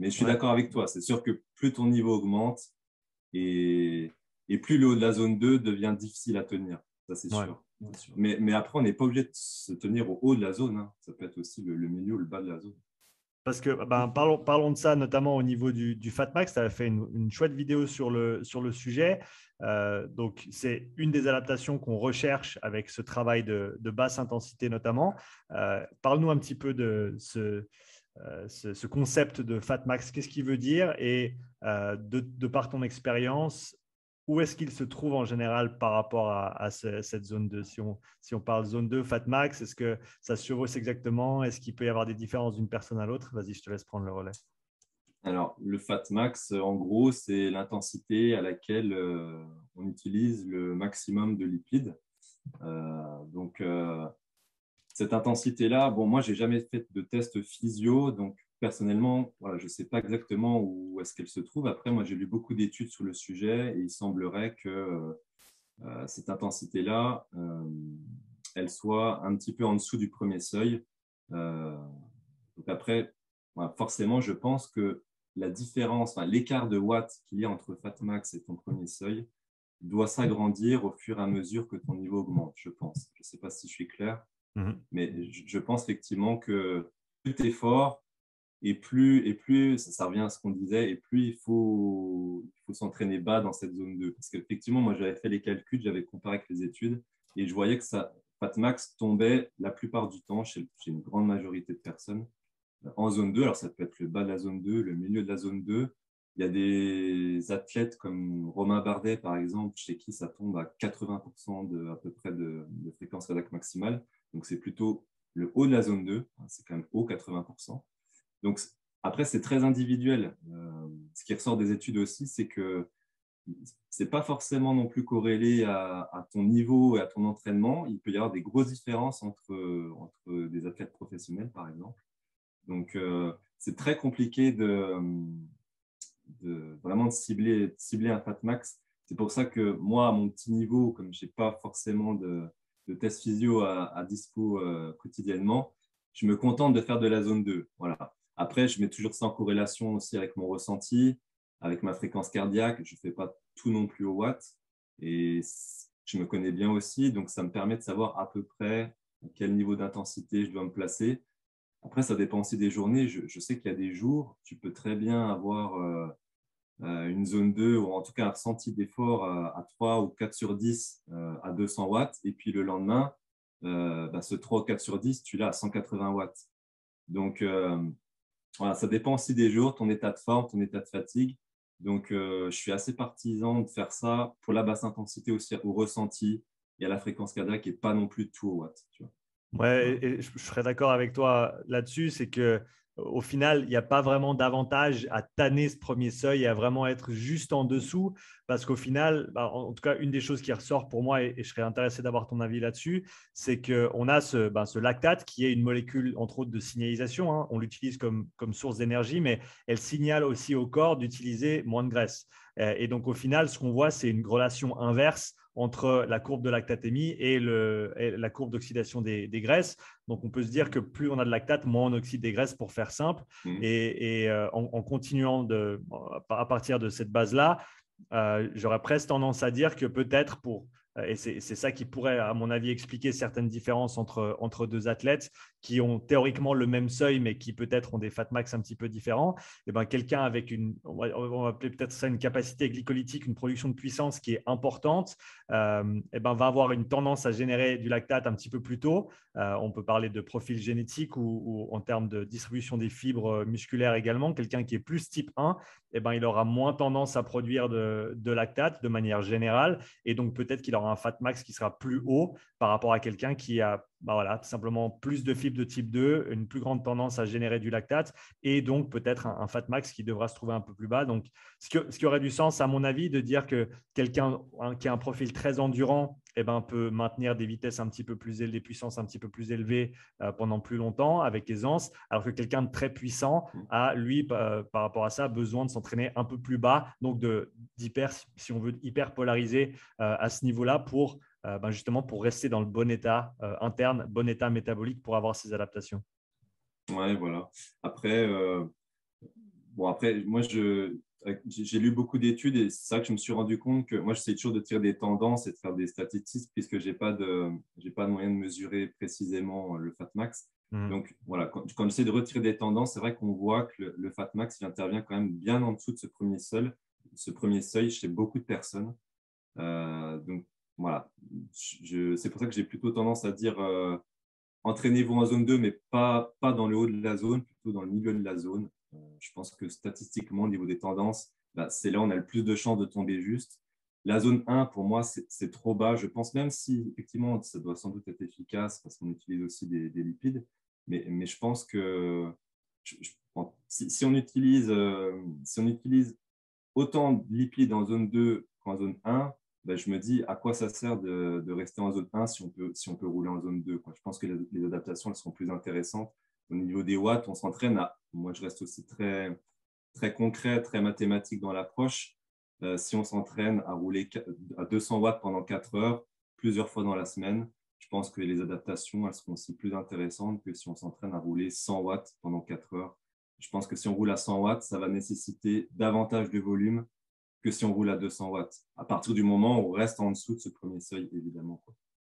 je suis d'accord avec toi. C'est sûr que plus ton niveau augmente et plus le haut de la zone 2 devient difficile à tenir. Ça, c'est sûr. Mais après, on n'est pas obligé de se tenir au haut de la zone, hein. Ça peut être aussi le milieu ou le bas de la zone. Parce que parlons de ça, notamment au niveau du FatMax. Tu as fait une chouette vidéo sur le sujet. Donc, c'est une des adaptations qu'on recherche avec ce travail de basse intensité notamment. Parle-nous un petit peu de ce concept de FatMax. Qu'est-ce qu'il veut dire? Et de par ton expérience, où est-ce qu'il se trouve en général par rapport à cette zone 2? Si on parle zone 2, FatMax, est-ce que ça se chevauche exactement? Est-ce qu'il peut y avoir des différences d'une personne à l'autre? Vas-y, je te laisse prendre le relais. Alors, le FatMax, en gros, c'est l'intensité à laquelle on utilise le maximum de lipides. Cette intensité-là, moi, je n'ai jamais fait de test physio, donc personnellement, je ne sais pas exactement où est-ce qu'elle se trouve. Après, moi, j'ai lu beaucoup d'études sur le sujet et il semblerait que cette intensité-là, elle soit un petit peu en dessous du premier seuil. Donc après, forcément, je pense que la différence, l'écart de watts qu'il y a entre FatMax et ton premier seuil doit s'agrandir au fur et à mesure que ton niveau augmente, je pense. Je ne sais pas si je suis clair, mais je pense effectivement que plus tu es fort, et plus ça revient à ce qu'on disait, et plus il faut s'entraîner bas dans cette zone 2. Parce qu'effectivement, moi, j'avais fait les calculs, j'avais comparé avec les études, et je voyais que FatMax tombait la plupart du temps chez une grande majorité de personnes en zone 2. Alors, ça peut être le bas de la zone 2, le milieu de la zone 2. Il y a des athlètes comme Romain Bardet, par exemple, chez qui ça tombe à 80% à peu près de fréquence cardiaque maximale. Donc, c'est plutôt le haut de la zone 2. C'est quand même haut, 80%. Donc, après, c'est très individuel. Ce qui ressort des études aussi, c'est que ce n'est pas forcément non plus corrélé à ton niveau et à ton entraînement. Il peut y avoir des grosses différences entre des athlètes professionnels, par exemple. Donc, c'est très compliqué vraiment de cibler un FatMax. C'est pour ça que moi, à mon petit niveau, comme je n'ai pas forcément de test physio à dispo quotidiennement, je me contente de faire de la zone 2. Voilà. Après, je mets toujours ça en corrélation aussi avec mon ressenti, avec ma fréquence cardiaque. Je ne fais pas tout non plus au watt. Et je me connais bien aussi. Donc, ça me permet de savoir à peu près à quel niveau d'intensité je dois me placer. Après, ça dépend aussi des journées. Je sais qu'il y a des jours, tu peux très bien avoir une zone 2 ou en tout cas un ressenti d'effort à 3 ou 4 sur 10 à 200 watts. Et puis, le lendemain, ce 3 ou 4 sur 10, tu l'as à 180 watts. Donc, voilà, ça dépend aussi des jours, ton état de forme, ton état de fatigue. Donc, je suis assez partisan de faire ça pour la basse intensité aussi au ressenti et à la fréquence cardiaque et pas non plus tout au watt. Tu vois. Ouais, et je serais d'accord avec toi là-dessus, c'est que au final, il n'y a pas vraiment d'avantage à tanner ce premier seuil et à vraiment être juste en dessous, parce qu'au final, en tout cas, une des choses qui ressort pour moi, et je serais intéressé d'avoir ton avis là-dessus, c'est qu'on a ce lactate qui est une molécule, entre autres, de signalisation. Hein. On l'utilise comme source d'énergie, mais elle signale aussi au corps d'utiliser moins de graisse. Et donc, au final, ce qu'on voit, c'est une relation inverse entre la courbe de lactatémie et la courbe d'oxydation des graisses. Donc, on peut se dire que plus on a de lactate, moins on oxyde des graisses, pour faire simple. Et en continuant à partir de cette base-là, j'aurais presque tendance à dire que peut-être et c'est ça qui pourrait, à mon avis, expliquer certaines différences entre deux athlètes qui ont théoriquement le même seuil, mais qui peut-être ont des FatMax un petit peu différents. Et ben, quelqu'un avec on va appeler peut-être ça une capacité glycolytique, une production de puissance qui est importante, va avoir une tendance à générer du lactate un petit peu plus tôt. On peut parler de profil génétique ou en termes de distribution des fibres musculaires également. Quelqu'un qui est plus type 1, il aura moins tendance à produire de lactate de manière générale. Et donc, peut-être qu'il aura un FatMax qui sera plus haut par rapport à quelqu'un qui a simplement plus de fibres de type 2, une plus grande tendance à générer du lactate et donc peut-être un FatMax qui devra se trouver un peu plus bas. Donc, ce qui aurait du sens, à mon avis, de dire que quelqu'un qui a un profil très endurant peut maintenir des vitesses un petit peu plus élevées, des puissances un petit peu plus élevées pendant plus longtemps avec aisance, alors que quelqu'un de très puissant a, lui, par rapport à ça, besoin de s'entraîner un peu plus bas, donc hyper polariser à ce niveau-là pour justement pour rester dans le bon état interne, bon état métabolique pour avoir ces adaptations. Ouais, voilà. Après, moi, j'ai lu beaucoup d'études et c'est ça que je me suis rendu compte que moi, j'essaie toujours de tirer des tendances et de faire des statistiques puisque je n'ai pas de moyen de mesurer précisément le FatMax. Donc voilà, comme c'est de retirer des tendances, c'est vrai qu'on voit que le FatMax il intervient quand même bien en dessous de ce premier seuil chez beaucoup de personnes. Donc voilà, c'est pour ça que j'ai plutôt tendance à dire entraînez-vous en zone 2, mais pas dans le haut de la zone, plutôt dans le milieu de la zone. Je pense que statistiquement, au niveau des tendances, c'est là où on a le plus de chances de tomber juste. La zone 1, pour moi, c'est trop bas. Je pense même si, effectivement, ça doit sans doute être efficace parce qu'on utilise aussi des lipides. Mais je pense que si on utilise autant de lipides en zone 2 qu'en zone 1, je me dis à quoi ça sert de rester en zone 1 si on peut rouler en zone 2. Je pense que les adaptations elles seront plus intéressantes. Au niveau des watts, on s'entraîne à… Moi, je reste aussi très, très concret, très mathématique dans l'approche. Si on s'entraîne à rouler à 200 watts pendant 4 heures, plusieurs fois dans la semaine, je pense que les adaptations elles seront aussi plus intéressantes que si on s'entraîne à rouler 100 watts pendant 4 heures. Je pense que si on roule à 100 watts, ça va nécessiter davantage de volume que si on roule à 200 watts. À partir du moment où on reste en dessous de ce premier seuil, évidemment.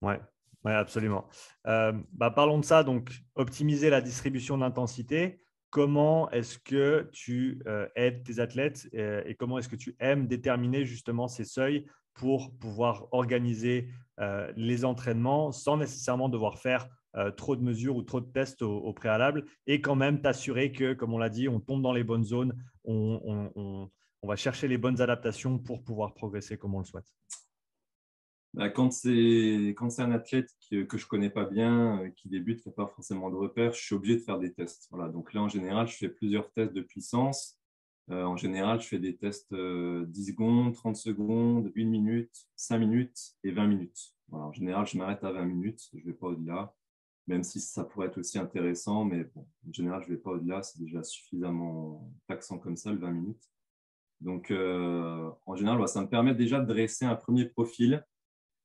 Oui, absolument. Parlons de ça. Donc, optimiser la distribution de l'intensité. Comment est-ce que tu aides tes athlètes et comment est-ce que tu aimes déterminer justement ces seuils pour pouvoir organiser les entraînements sans nécessairement devoir faire trop de mesures ou trop de tests au préalable et quand même t'assurer que, comme on l'a dit, on tombe dans les bonnes zones, on va chercher les bonnes adaptations pour pouvoir progresser comme on le souhaite. Quand c'est un athlète que je ne connais pas bien, qui débute, qui n'a pas forcément de repères, je suis obligé de faire des tests. Voilà. Donc là, en général, je fais plusieurs tests de puissance. En général, je fais des tests 10 secondes, 30 secondes, 1 minute, 5 minutes et 20 minutes. Voilà. En général, je m'arrête à 20 minutes, je ne vais pas au-delà, même si ça pourrait être aussi intéressant. Mais bon, en général, je ne vais pas au-delà, c'est déjà suffisamment taxant comme ça, le 20 minutes. Donc, en général, ça me permet déjà de dresser un premier profil.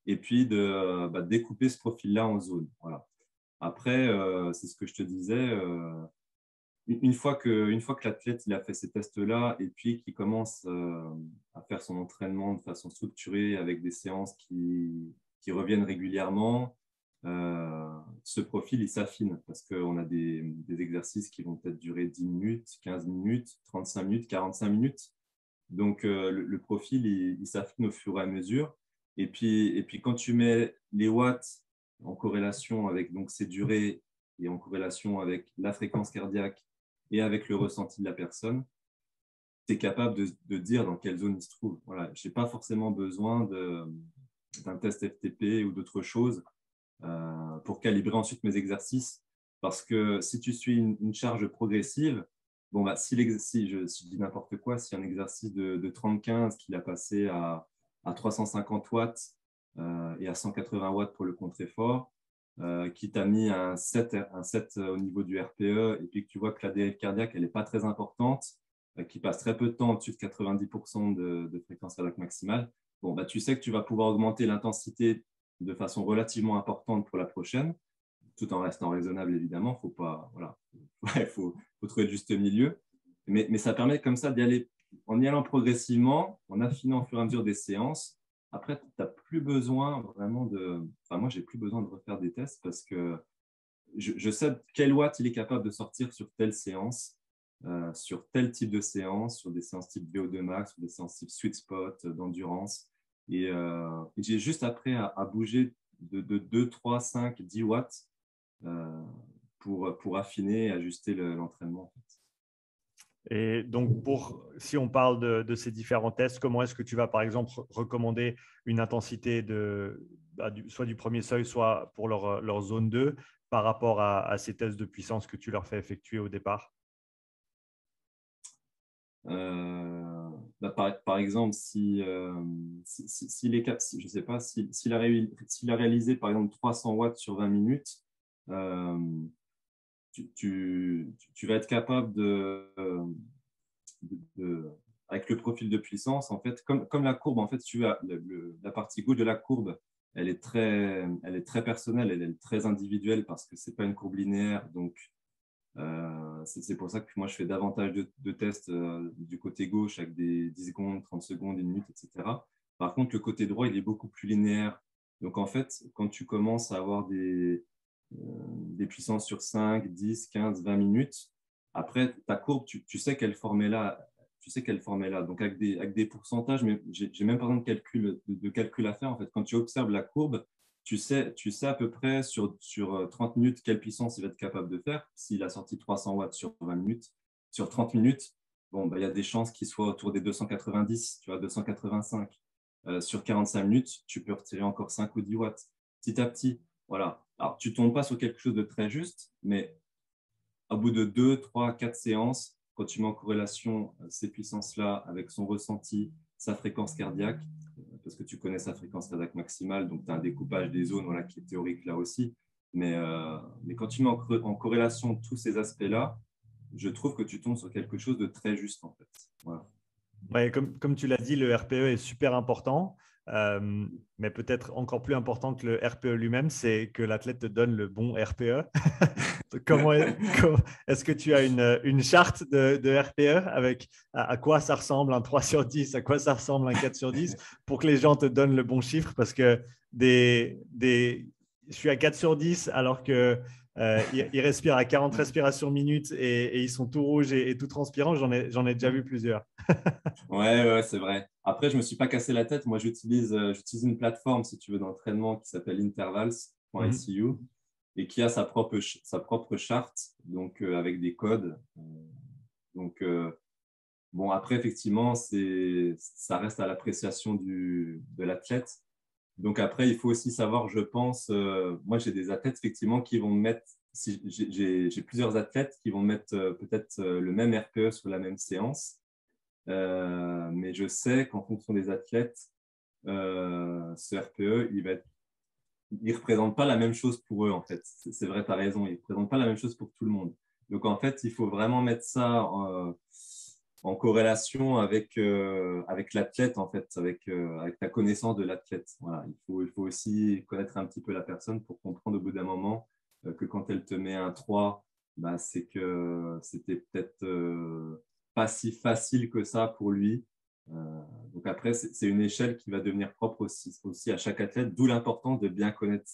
Et puis de découper ce profil-là en zones. Voilà. Après, c'est ce que je te disais, une fois que l'athlète il a fait ces tests-là et puis qu'il commence à faire son entraînement de façon structurée avec des séances qui reviennent régulièrement, ce profil il s'affine parce qu'on a des exercices qui vont peut-être durer 10 minutes, 15 minutes, 35 minutes, 45 minutes. Donc, le profil il s'affine au fur et à mesure. Et puis, quand tu mets les watts en corrélation avec ces durées et en corrélation avec la fréquence cardiaque et avec le ressenti de la personne, tu es capable de dire dans quelle zone il se trouve. Voilà, je n'ai pas forcément besoin d'un test FTP ou d'autre chose pour calibrer ensuite mes exercices. Parce que si tu suis une charge progressive, si je dis n'importe quoi, si un exercice de 35 qu'il a passé à 350 watts et à 180 watts pour le contre-effort, qui t'a mis un 7 au niveau du RPE, et puis que tu vois que la dérive cardiaque, elle n'est pas très importante, qui passe très peu de temps au-dessus de 90% de fréquence cardiaque maximale, tu sais que tu vas pouvoir augmenter l'intensité de façon relativement importante pour la prochaine, tout en restant raisonnable, évidemment. Faut trouver le juste milieu. Mais ça permet comme ça d'y aller. En y allant progressivement, en affinant au fur et à mesure des séances, après, tu n'as plus besoin vraiment moi, je n'ai plus besoin de refaire des tests parce que je sais quel watt il est capable de sortir sur telle séance, sur tel type de séance, sur des séances type VO2 max, sur des séances type sweet spot, d'endurance. Et j'ai juste après à bouger de 2, 3, 5, 10 watts pour affiner et ajuster l'entraînement. Et donc, si on parle de ces différents tests, comment est-ce que tu vas, par exemple, recommander une intensité soit du premier seuil, soit pour leur zone 2 par rapport à ces tests de puissance que tu leur fais effectuer au départ ? Par exemple, s'il a réalisé, par exemple, 300 watts sur 20 minutes, tu vas être capable avec le profil de puissance, en fait, comme la courbe, en fait, la partie gauche de la courbe, elle est très personnelle, elle est très individuelle parce que c'est pas une courbe linéaire. Donc, c'est pour ça que moi, je fais davantage de tests du côté gauche avec des 10 secondes, 30 secondes, 1 minute, etc. Par contre, le côté droit, il est beaucoup plus linéaire. Donc, en fait, quand tu commences à avoir des des puissances sur 5, 10, 15, 20 minutes. Après, ta courbe, tu sais quelle forme est là. Donc, avec des pourcentages, mais j'ai même pas besoin de calcul à faire. En fait, quand tu observes la courbe, tu sais à peu près sur 30 minutes quelle puissance il va être capable de faire. S'il a sorti 300 watts sur 20 minutes, sur 30 minutes, bon, bah, y a des chances qu'il soit autour des 290, tu vois, 285. Sur 45 minutes, tu peux retirer encore 5 ou 10 watts, petit à petit. Voilà. Alors, tu ne tombes pas sur quelque chose de très juste, mais au bout de 2, 3, 4 séances, quand tu mets en corrélation ces puissances-là avec son ressenti, sa fréquence cardiaque, parce que tu connais sa fréquence cardiaque maximale, donc tu as un découpage des zones, voilà, qui est théorique là aussi. Mais quand tu mets en corrélation tous ces aspects-là, je trouve que tu tombes sur quelque chose de très juste, en fait. Voilà. Ouais, comme tu l'as dit, le RPE est super important, mais peut-être encore plus important que le RPE lui-même, c'est que l'athlète te donne le bon RPE. Est-ce que tu as une charte de RPE avec à quoi ça ressemble un 3 sur 10, à quoi ça ressemble un 4 sur 10, pour que les gens te donnent le bon chiffre? Parce que je suis à 4 sur 10 alors que… ils respirent à 40 respirations minutes et ils sont tout rouges et tout transpirants. J'en ai déjà vu plusieurs. ouais, c'est vrai. Après, je ne me suis pas cassé la tête. Moi, j'utilise une plateforme, si tu veux, d'entraînement qui s'appelle Intervals.icu et qui a sa propre charte, donc avec des codes. Bon, après, effectivement, ça reste à l'appréciation de l'athlète. Donc après, il faut aussi savoir, je pense, moi j'ai des athlètes effectivement qui vont mettre, j'ai plusieurs athlètes qui vont mettre peut-être le même RPE sur la même séance, mais je sais qu'en fonction des athlètes, ce RPE, il représente pas la même chose pour eux en fait. C'est vrai, tu as raison, il représente pas la même chose pour tout le monde. Donc en fait, il faut vraiment mettre ça en corrélation avec l'athlète, en fait, avec la connaissance de l'athlète. Voilà. Il faut aussi connaître un petit peu la personne pour comprendre au bout d'un moment que quand elle te met un 3, bah, c'est que c'était peut-être pas si facile que ça pour lui. Donc après, c'est une échelle qui va devenir propre aussi à chaque athlète, d'où l'importance de bien connaître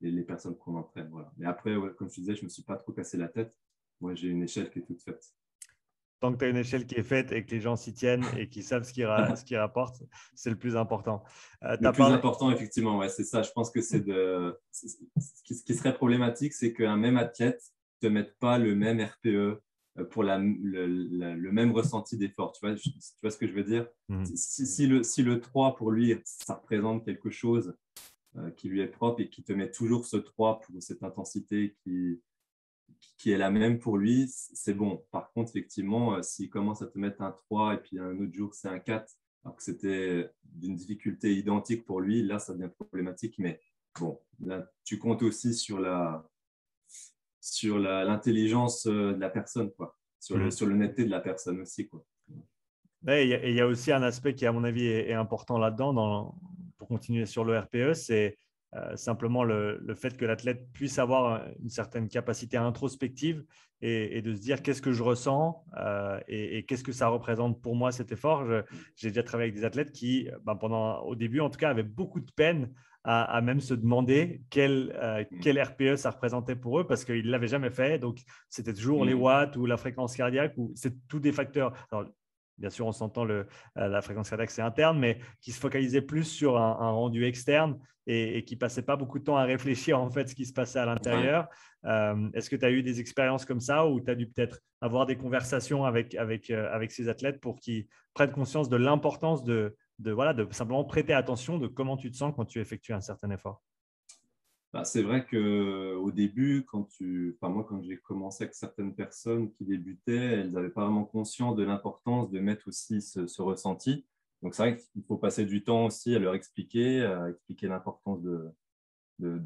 les personnes qu'on entraîne. Voilà. Mais après, ouais, comme je te disais, je ne me suis pas trop cassé la tête. Moi, j'ai une échelle qui est toute faite. Tant que tu as une échelle qui est faite et que les gens s'y tiennent et qu'ils savent ce qu'ils rapportent, c'est le plus important. Le plus important, effectivement, ouais, c'est ça. Je pense que ce qui serait problématique, c'est qu'un même athlète ne te mette pas le même RPE pour le même ressenti d'effort. Tu vois ce que je veux dire? Si le 3, pour lui, ça représente quelque chose qui lui est propre et qui te met toujours ce 3 pour cette intensité qui est la même pour lui, c'est bon. Par contre, effectivement, s'il commence à te mettre un 3 et puis un autre jour, c'est un 4, alors que c'était d'une difficulté identique pour lui, là, ça devient problématique. Mais bon, là, tu comptes aussi sur l'intelligence de la personne, quoi, sur l'honnêteté de la personne aussi, quoi. Ouais, et il y a aussi un aspect qui, à mon avis, est important là-dedans, pour continuer sur le RPE, c'est… simplement le fait que l'athlète puisse avoir une certaine capacité introspective et de se dire qu'est-ce que je ressens et qu'est-ce que ça représente pour moi, cet effort. J'ai déjà travaillé avec des athlètes qui, au début en tout cas, avaient beaucoup de peine à même se demander quel RPE ça représentait pour eux, parce qu'ils ne l'avaient jamais fait. Donc, c'était toujours les watts ou la fréquence cardiaque, ou c'est tous des facteurs… Alors, bien sûr, on s'entend, la fréquence cardiaque, c'est interne, mais qui se focalisait plus sur un rendu externe et qui ne passait pas beaucoup de temps à réfléchir en fait ce qui se passait à l'intérieur. Ouais. Est-ce que tu as eu des expériences comme ça où tu as dû peut-être avoir des conversations avec ces athlètes pour qu'ils prennent conscience de l'importance de simplement prêter attention de comment tu te sens quand tu effectues un certain effort? Bah, c'est vrai qu'au début, quand j'ai commencé avec certaines personnes qui débutaient, elles n'avaient pas vraiment conscience de l'importance de mettre aussi ce ressenti. Donc, c'est vrai qu'il faut passer du temps aussi à leur expliquer, l'importance de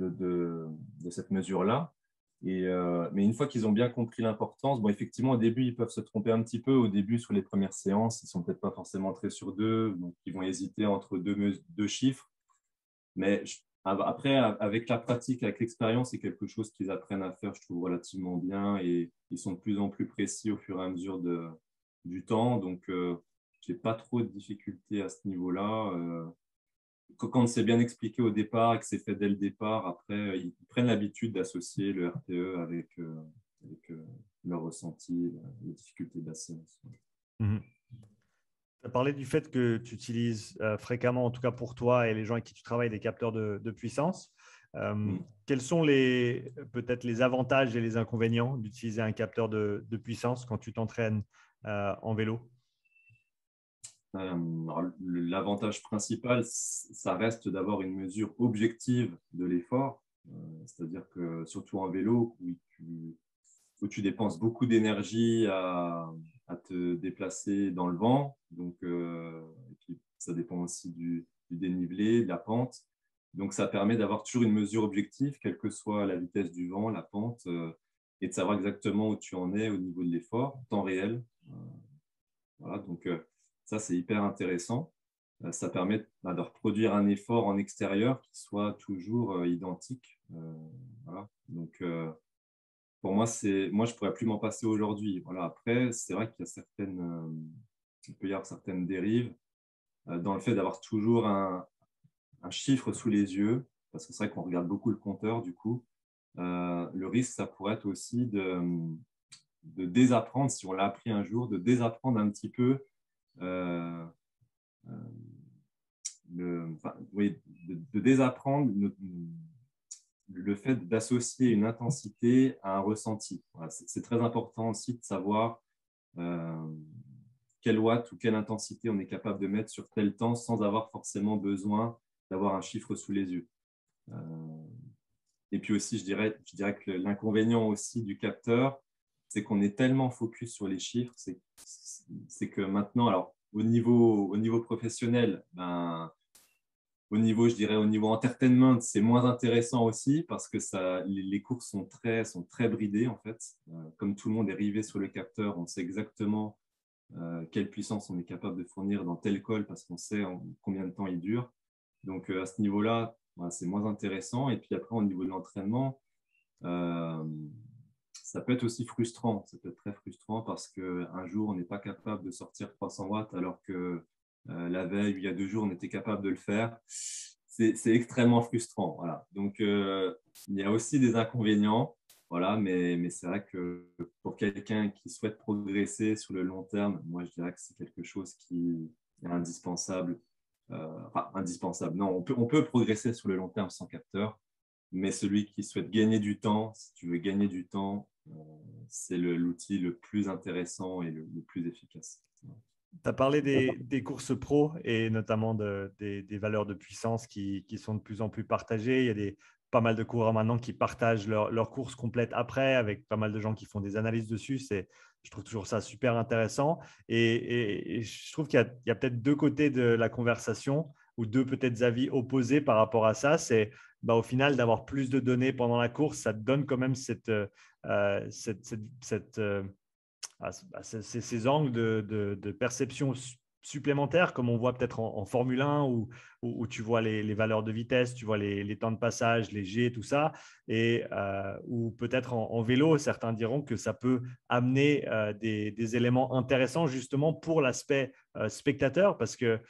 cette mesure-là. Mais une fois qu'ils ont bien compris l'importance, bon, effectivement, au début, ils peuvent se tromper un petit peu. Au début, sur les premières séances, ils ne sont peut-être pas forcément très sûrs d'eux, donc ils vont hésiter entre deux chiffres. Mais après, avec la pratique, avec l'expérience, c'est quelque chose qu'ils apprennent à faire, je trouve, relativement bien, et ils sont de plus en plus précis au fur et à mesure du temps. Donc, je n'ai pas trop de difficultés à ce niveau-là. quand on s'est bien expliqué au départ et que c'est fait dès le départ, après, ils prennent l'habitude d'associer le RTE avec leur ressenti, les difficultés de la séance. Mmh. Tu as parlé du fait que tu utilises fréquemment, en tout cas pour toi et les gens avec qui tu travailles, des capteurs de puissance. Quels sont peut-être les avantages et les inconvénients d'utiliser un capteur de puissance quand tu t'entraînes en vélo ? L'avantage principal, ça reste d'avoir une mesure objective de l'effort, c'est-à-dire que surtout en vélo où tu dépenses beaucoup d'énergie à te déplacer dans le vent, donc et puis ça dépend aussi du dénivelé, de la pente, donc ça permet d'avoir toujours une mesure objective, quelle que soit la vitesse du vent, la pente, et de savoir exactement où tu en es au niveau de l'effort, temps réel, voilà, donc ça, c'est hyper intéressant. Ça permet de reproduire un effort en extérieur qui soit toujours identique. Voilà. Donc, pour moi, moi je ne pourrais plus m'en passer aujourd'hui. Voilà. Après, c'est vrai qu'il peut y avoir certaines dérives dans le fait d'avoir toujours un chiffre sous les yeux, parce que c'est vrai qu'on regarde beaucoup le compteur, du coup. Le risque, ça pourrait être aussi de désapprendre, si on l'a appris un jour, de désapprendre un petit peu de désapprendre le fait d'associer une intensité à un ressenti. Voilà, c'est très important aussi de savoir quelle watt ou quelle intensité on est capable de mettre sur tel temps sans avoir forcément besoin d'avoir un chiffre sous les yeux. Et puis aussi, je dirais que l'inconvénient aussi du capteur, c'est qu'on est tellement focus sur les chiffres, c'est que maintenant, alors au niveau professionnel, au niveau entertainment, c'est moins intéressant aussi parce que les courses sont très bridées en fait. Comme tout le monde est rivé sur le capteur, on sait exactement quelle puissance on est capable de fournir dans tel col parce qu'on sait combien de temps il dure. Donc à ce niveau-là, c'est moins intéressant. Et puis après, au niveau de l'entraînement, ça peut être aussi frustrant, ça peut être très frustrant parce qu'un jour, on n'est pas capable de sortir 300 watts alors que la veille, il y a 2 jours, on était capable de le faire. C'est extrêmement frustrant. Voilà. Donc, il y a aussi des inconvénients, voilà, mais c'est vrai que pour quelqu'un qui souhaite progresser sur le long terme, moi, je dirais que c'est quelque chose qui est indispensable. Indispensable, non, on peut progresser sur le long terme sans capteur, mais celui qui souhaite gagner du temps, si tu veux gagner du temps, c'est l'outil le plus intéressant et le plus efficace. Tu as parlé des courses pro et notamment des valeurs de puissance qui sont de plus en plus partagées. Il y a pas mal de coureurs maintenant qui partagent leurs courses complètes après, avec pas mal de gens qui font des analyses dessus. Je trouve toujours ça super intéressant. Et je trouve qu'il y a peut-être 2 côtés de la conversation ou 2 peut-être avis opposés par rapport à ça. C'est au final, d'avoir plus de données pendant la course, ça te donne quand même ces angles de perception supplémentaires, comme on voit peut-être en Formule 1, où tu vois les valeurs de vitesse, tu vois les temps de passage, les G, tout ça, et ou peut-être en vélo, certains diront que ça peut amener des éléments intéressants justement pour l'aspect spectateur, parce que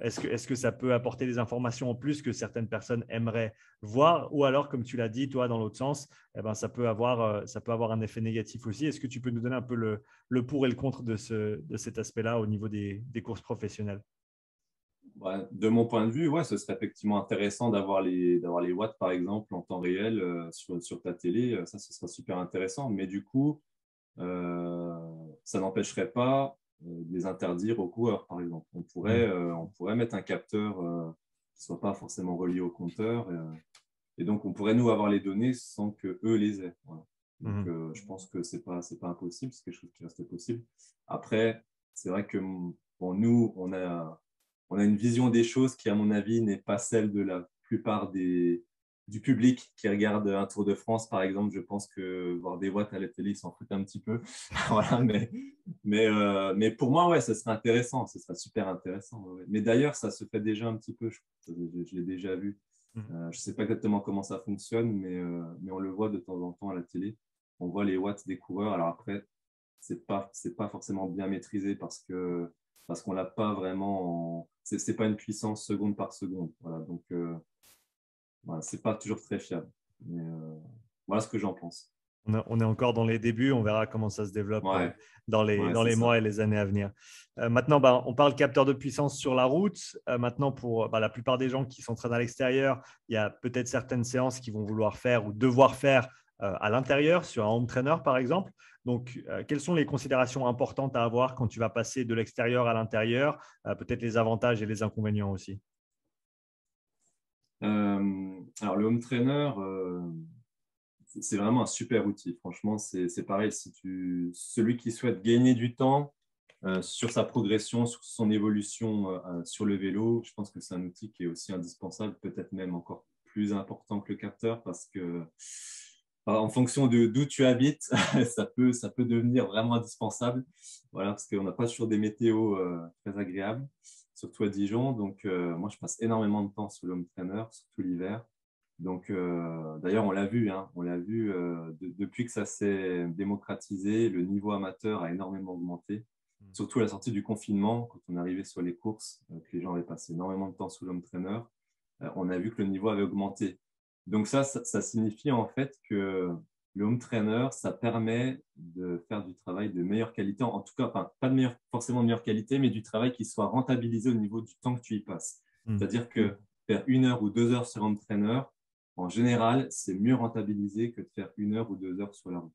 est-ce que ça peut apporter des informations en plus que certaines personnes aimeraient voir, ou alors, comme tu l'as dit, toi, dans l'autre sens, ça peut avoir un effet négatif aussi. Est-ce que tu peux nous donner un peu le pour et le contre de cet aspect-là au niveau des courses professionnelles? De mon point de vue, ouais, ce serait effectivement intéressant d'avoir les watts, par exemple, en temps réel sur ta télé. Ça, ce serait super intéressant. Mais du coup, ça n'empêcherait pas de les interdire aux coureurs, par exemple. On pourrait mettre un capteur qui ne soit pas forcément relié au compteur. Et donc, on pourrait, nous, avoir les données sans qu'eux les aient. Voilà. Donc, je pense que c'est pas impossible. C'est quelque chose qui reste possible. Après, c'est vrai que nous, on a une vision des choses qui, à mon avis, n'est pas celle de la plupart du public qui regarde un Tour de France, par exemple. Je pense que voir des watts à la télé, ils s'en foutent un petit peu. Voilà, mais pour moi, ouais, ça serait intéressant, ce serait super intéressant. Ouais. Mais d'ailleurs, ça se fait déjà un petit peu, je l'ai déjà vu. Je ne sais pas exactement comment ça fonctionne, mais on le voit de temps en temps à la télé. On voit les watts des coureurs. Alors après, ce n'est pas forcément bien maîtrisé parce que parce qu'on l'a pas vraiment, c'est pas une puissance seconde par seconde, voilà, donc voilà, c'est pas toujours très fiable, mais voilà ce que j'en pense. On est encore dans les débuts, on verra comment ça se développe dans les mois et les années à venir. Maintenant, on parle capteur de puissance sur la route. Maintenant, pour la plupart des gens qui s'entraînent à l'extérieur, il y a peut-être certaines séances qu'ils vont vouloir faire ou devoir faire à l'intérieur, sur un home trainer par exemple. Donc, quelles sont les considérations importantes à avoir quand tu vas passer de l'extérieur à l'intérieur, peut-être les avantages et les inconvénients aussi? Alors, le home trainer… c'est vraiment un super outil. Franchement, c'est pareil. Si celui qui souhaite gagner du temps sur sa progression, sur son évolution sur le vélo, je pense que c'est un outil qui est aussi indispensable, peut-être même encore plus important que le capteur, parce que en fonction d'où tu habites, ça peut devenir vraiment indispensable. Voilà, parce qu'on n'a pas toujours des météos très agréables, surtout à Dijon. Donc, moi, je passe énormément de temps sous l'home trainer, surtout l'hiver. Donc, d'ailleurs, on l'a vu depuis que ça s'est démocratisé, le niveau amateur a énormément augmenté, surtout à la sortie du confinement, quand on arrivait sur les courses, que les gens avaient passé énormément de temps sous l'home trainer, on a vu que le niveau avait augmenté. Donc ça signifie en fait que le home trainer, ça permet de faire du travail de meilleure qualité, en tout cas, forcément de meilleure qualité, mais du travail qui soit rentabilisé au niveau du temps que tu y passes. C'est-à-dire que faire 1 heure ou 2 heures sur home trainer, en général, c'est mieux rentabilisé que de faire 1 heure ou 2 heures sur la route,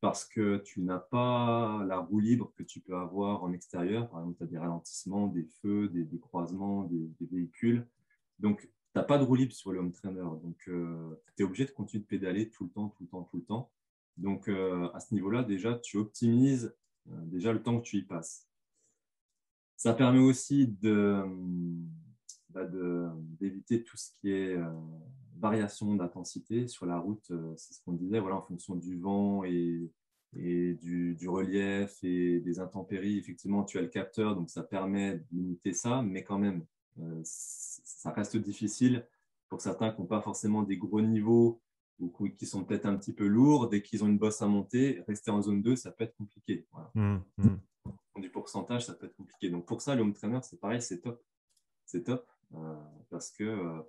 parce que tu n'as pas la roue libre que tu peux avoir en extérieur. Par exemple, tu as des ralentissements, des feux, des croisements, des véhicules. Donc, tu n'as pas de roue libre sur le home trainer. Donc, tu es obligé de continuer de pédaler tout le temps. Donc, à ce niveau-là, déjà, tu optimises déjà le temps que tu y passes. Ça permet aussi d'éviter tout ce qui est variation d'intensité sur la route, c'est ce qu'on disait, voilà, en fonction du vent et du relief et des intempéries. Effectivement, tu as le capteur, donc ça permet de limiter ça, mais quand même, ça reste difficile pour certains qui n'ont pas forcément des gros niveaux ou qui sont peut-être un petit peu lourds. Dès qu'ils ont une bosse à monter, rester en zone 2, ça peut être compliqué. Voilà. Du pourcentage, ça peut être compliqué. Donc pour ça, le home trainer, c'est pareil, c'est top. C'est top parce que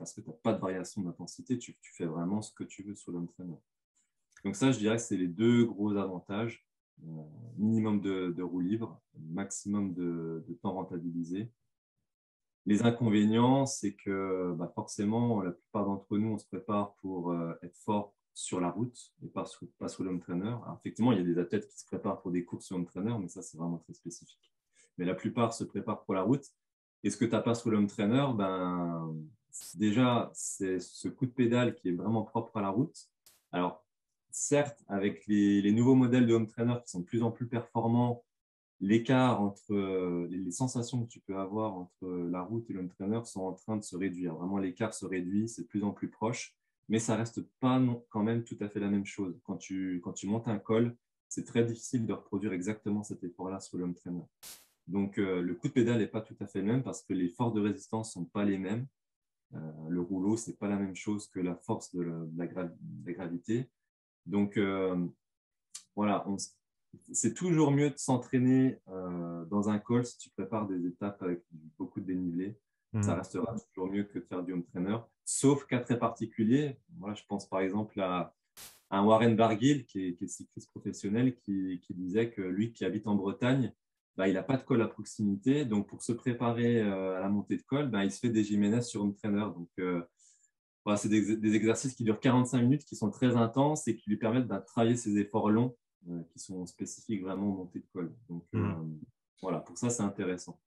tu n'as pas de variation d'intensité, tu fais vraiment ce que tu veux sur l'home trainer. Donc ça, je dirais que c'est les deux gros avantages, minimum de roue libre, maximum de temps rentabilisé. Les inconvénients, c'est que forcément, la plupart d'entre nous, on se prépare pour être fort sur la route et pas sur l'home trainer. Alors, effectivement, il y a des athlètes qui se préparent pour des courses sur l'home trainer, mais ça, c'est vraiment très spécifique. Mais la plupart se préparent pour la route. Et ce que tu n'as pas sur l'home trainer, déjà, c'est ce coup de pédale qui est vraiment propre à la route. Alors, certes, avec les nouveaux modèles de home trainer qui sont de plus en plus performants, l'écart entre les sensations que tu peux avoir entre la route et l'home trainer sont en train de se réduire. Vraiment, l'écart se réduit, c'est de plus en plus proche, mais ça ne reste pas quand même tout à fait la même chose. Quand tu montes un col, c'est très difficile de reproduire exactement cet effort-là sur l'home trainer. Donc, le coup de pédale n'est pas tout à fait le même parce que les forces de résistance ne sont pas les mêmes. Le rouleau, ce n'est pas la même chose que la force de la gravité. Donc, voilà, c'est toujours mieux de s'entraîner dans un col si tu prépares des étapes avec beaucoup de dénivelé. Ça restera toujours mieux que de faire du home trainer, sauf cas très particulier. Moi, je pense par exemple à un Warren Barguil qui est cycliste professionnel qui disait que lui qui habite en Bretagne, il n'a pas de col à proximité. Donc, pour se préparer à la montée de col, il se fait des Jiménez sur home trainer. Donc, c'est des exercices qui durent 45 minutes, qui sont très intenses et qui lui permettent de travailler ces efforts longs qui sont spécifiques vraiment aux montées de col. Donc, voilà, pour ça, c'est intéressant.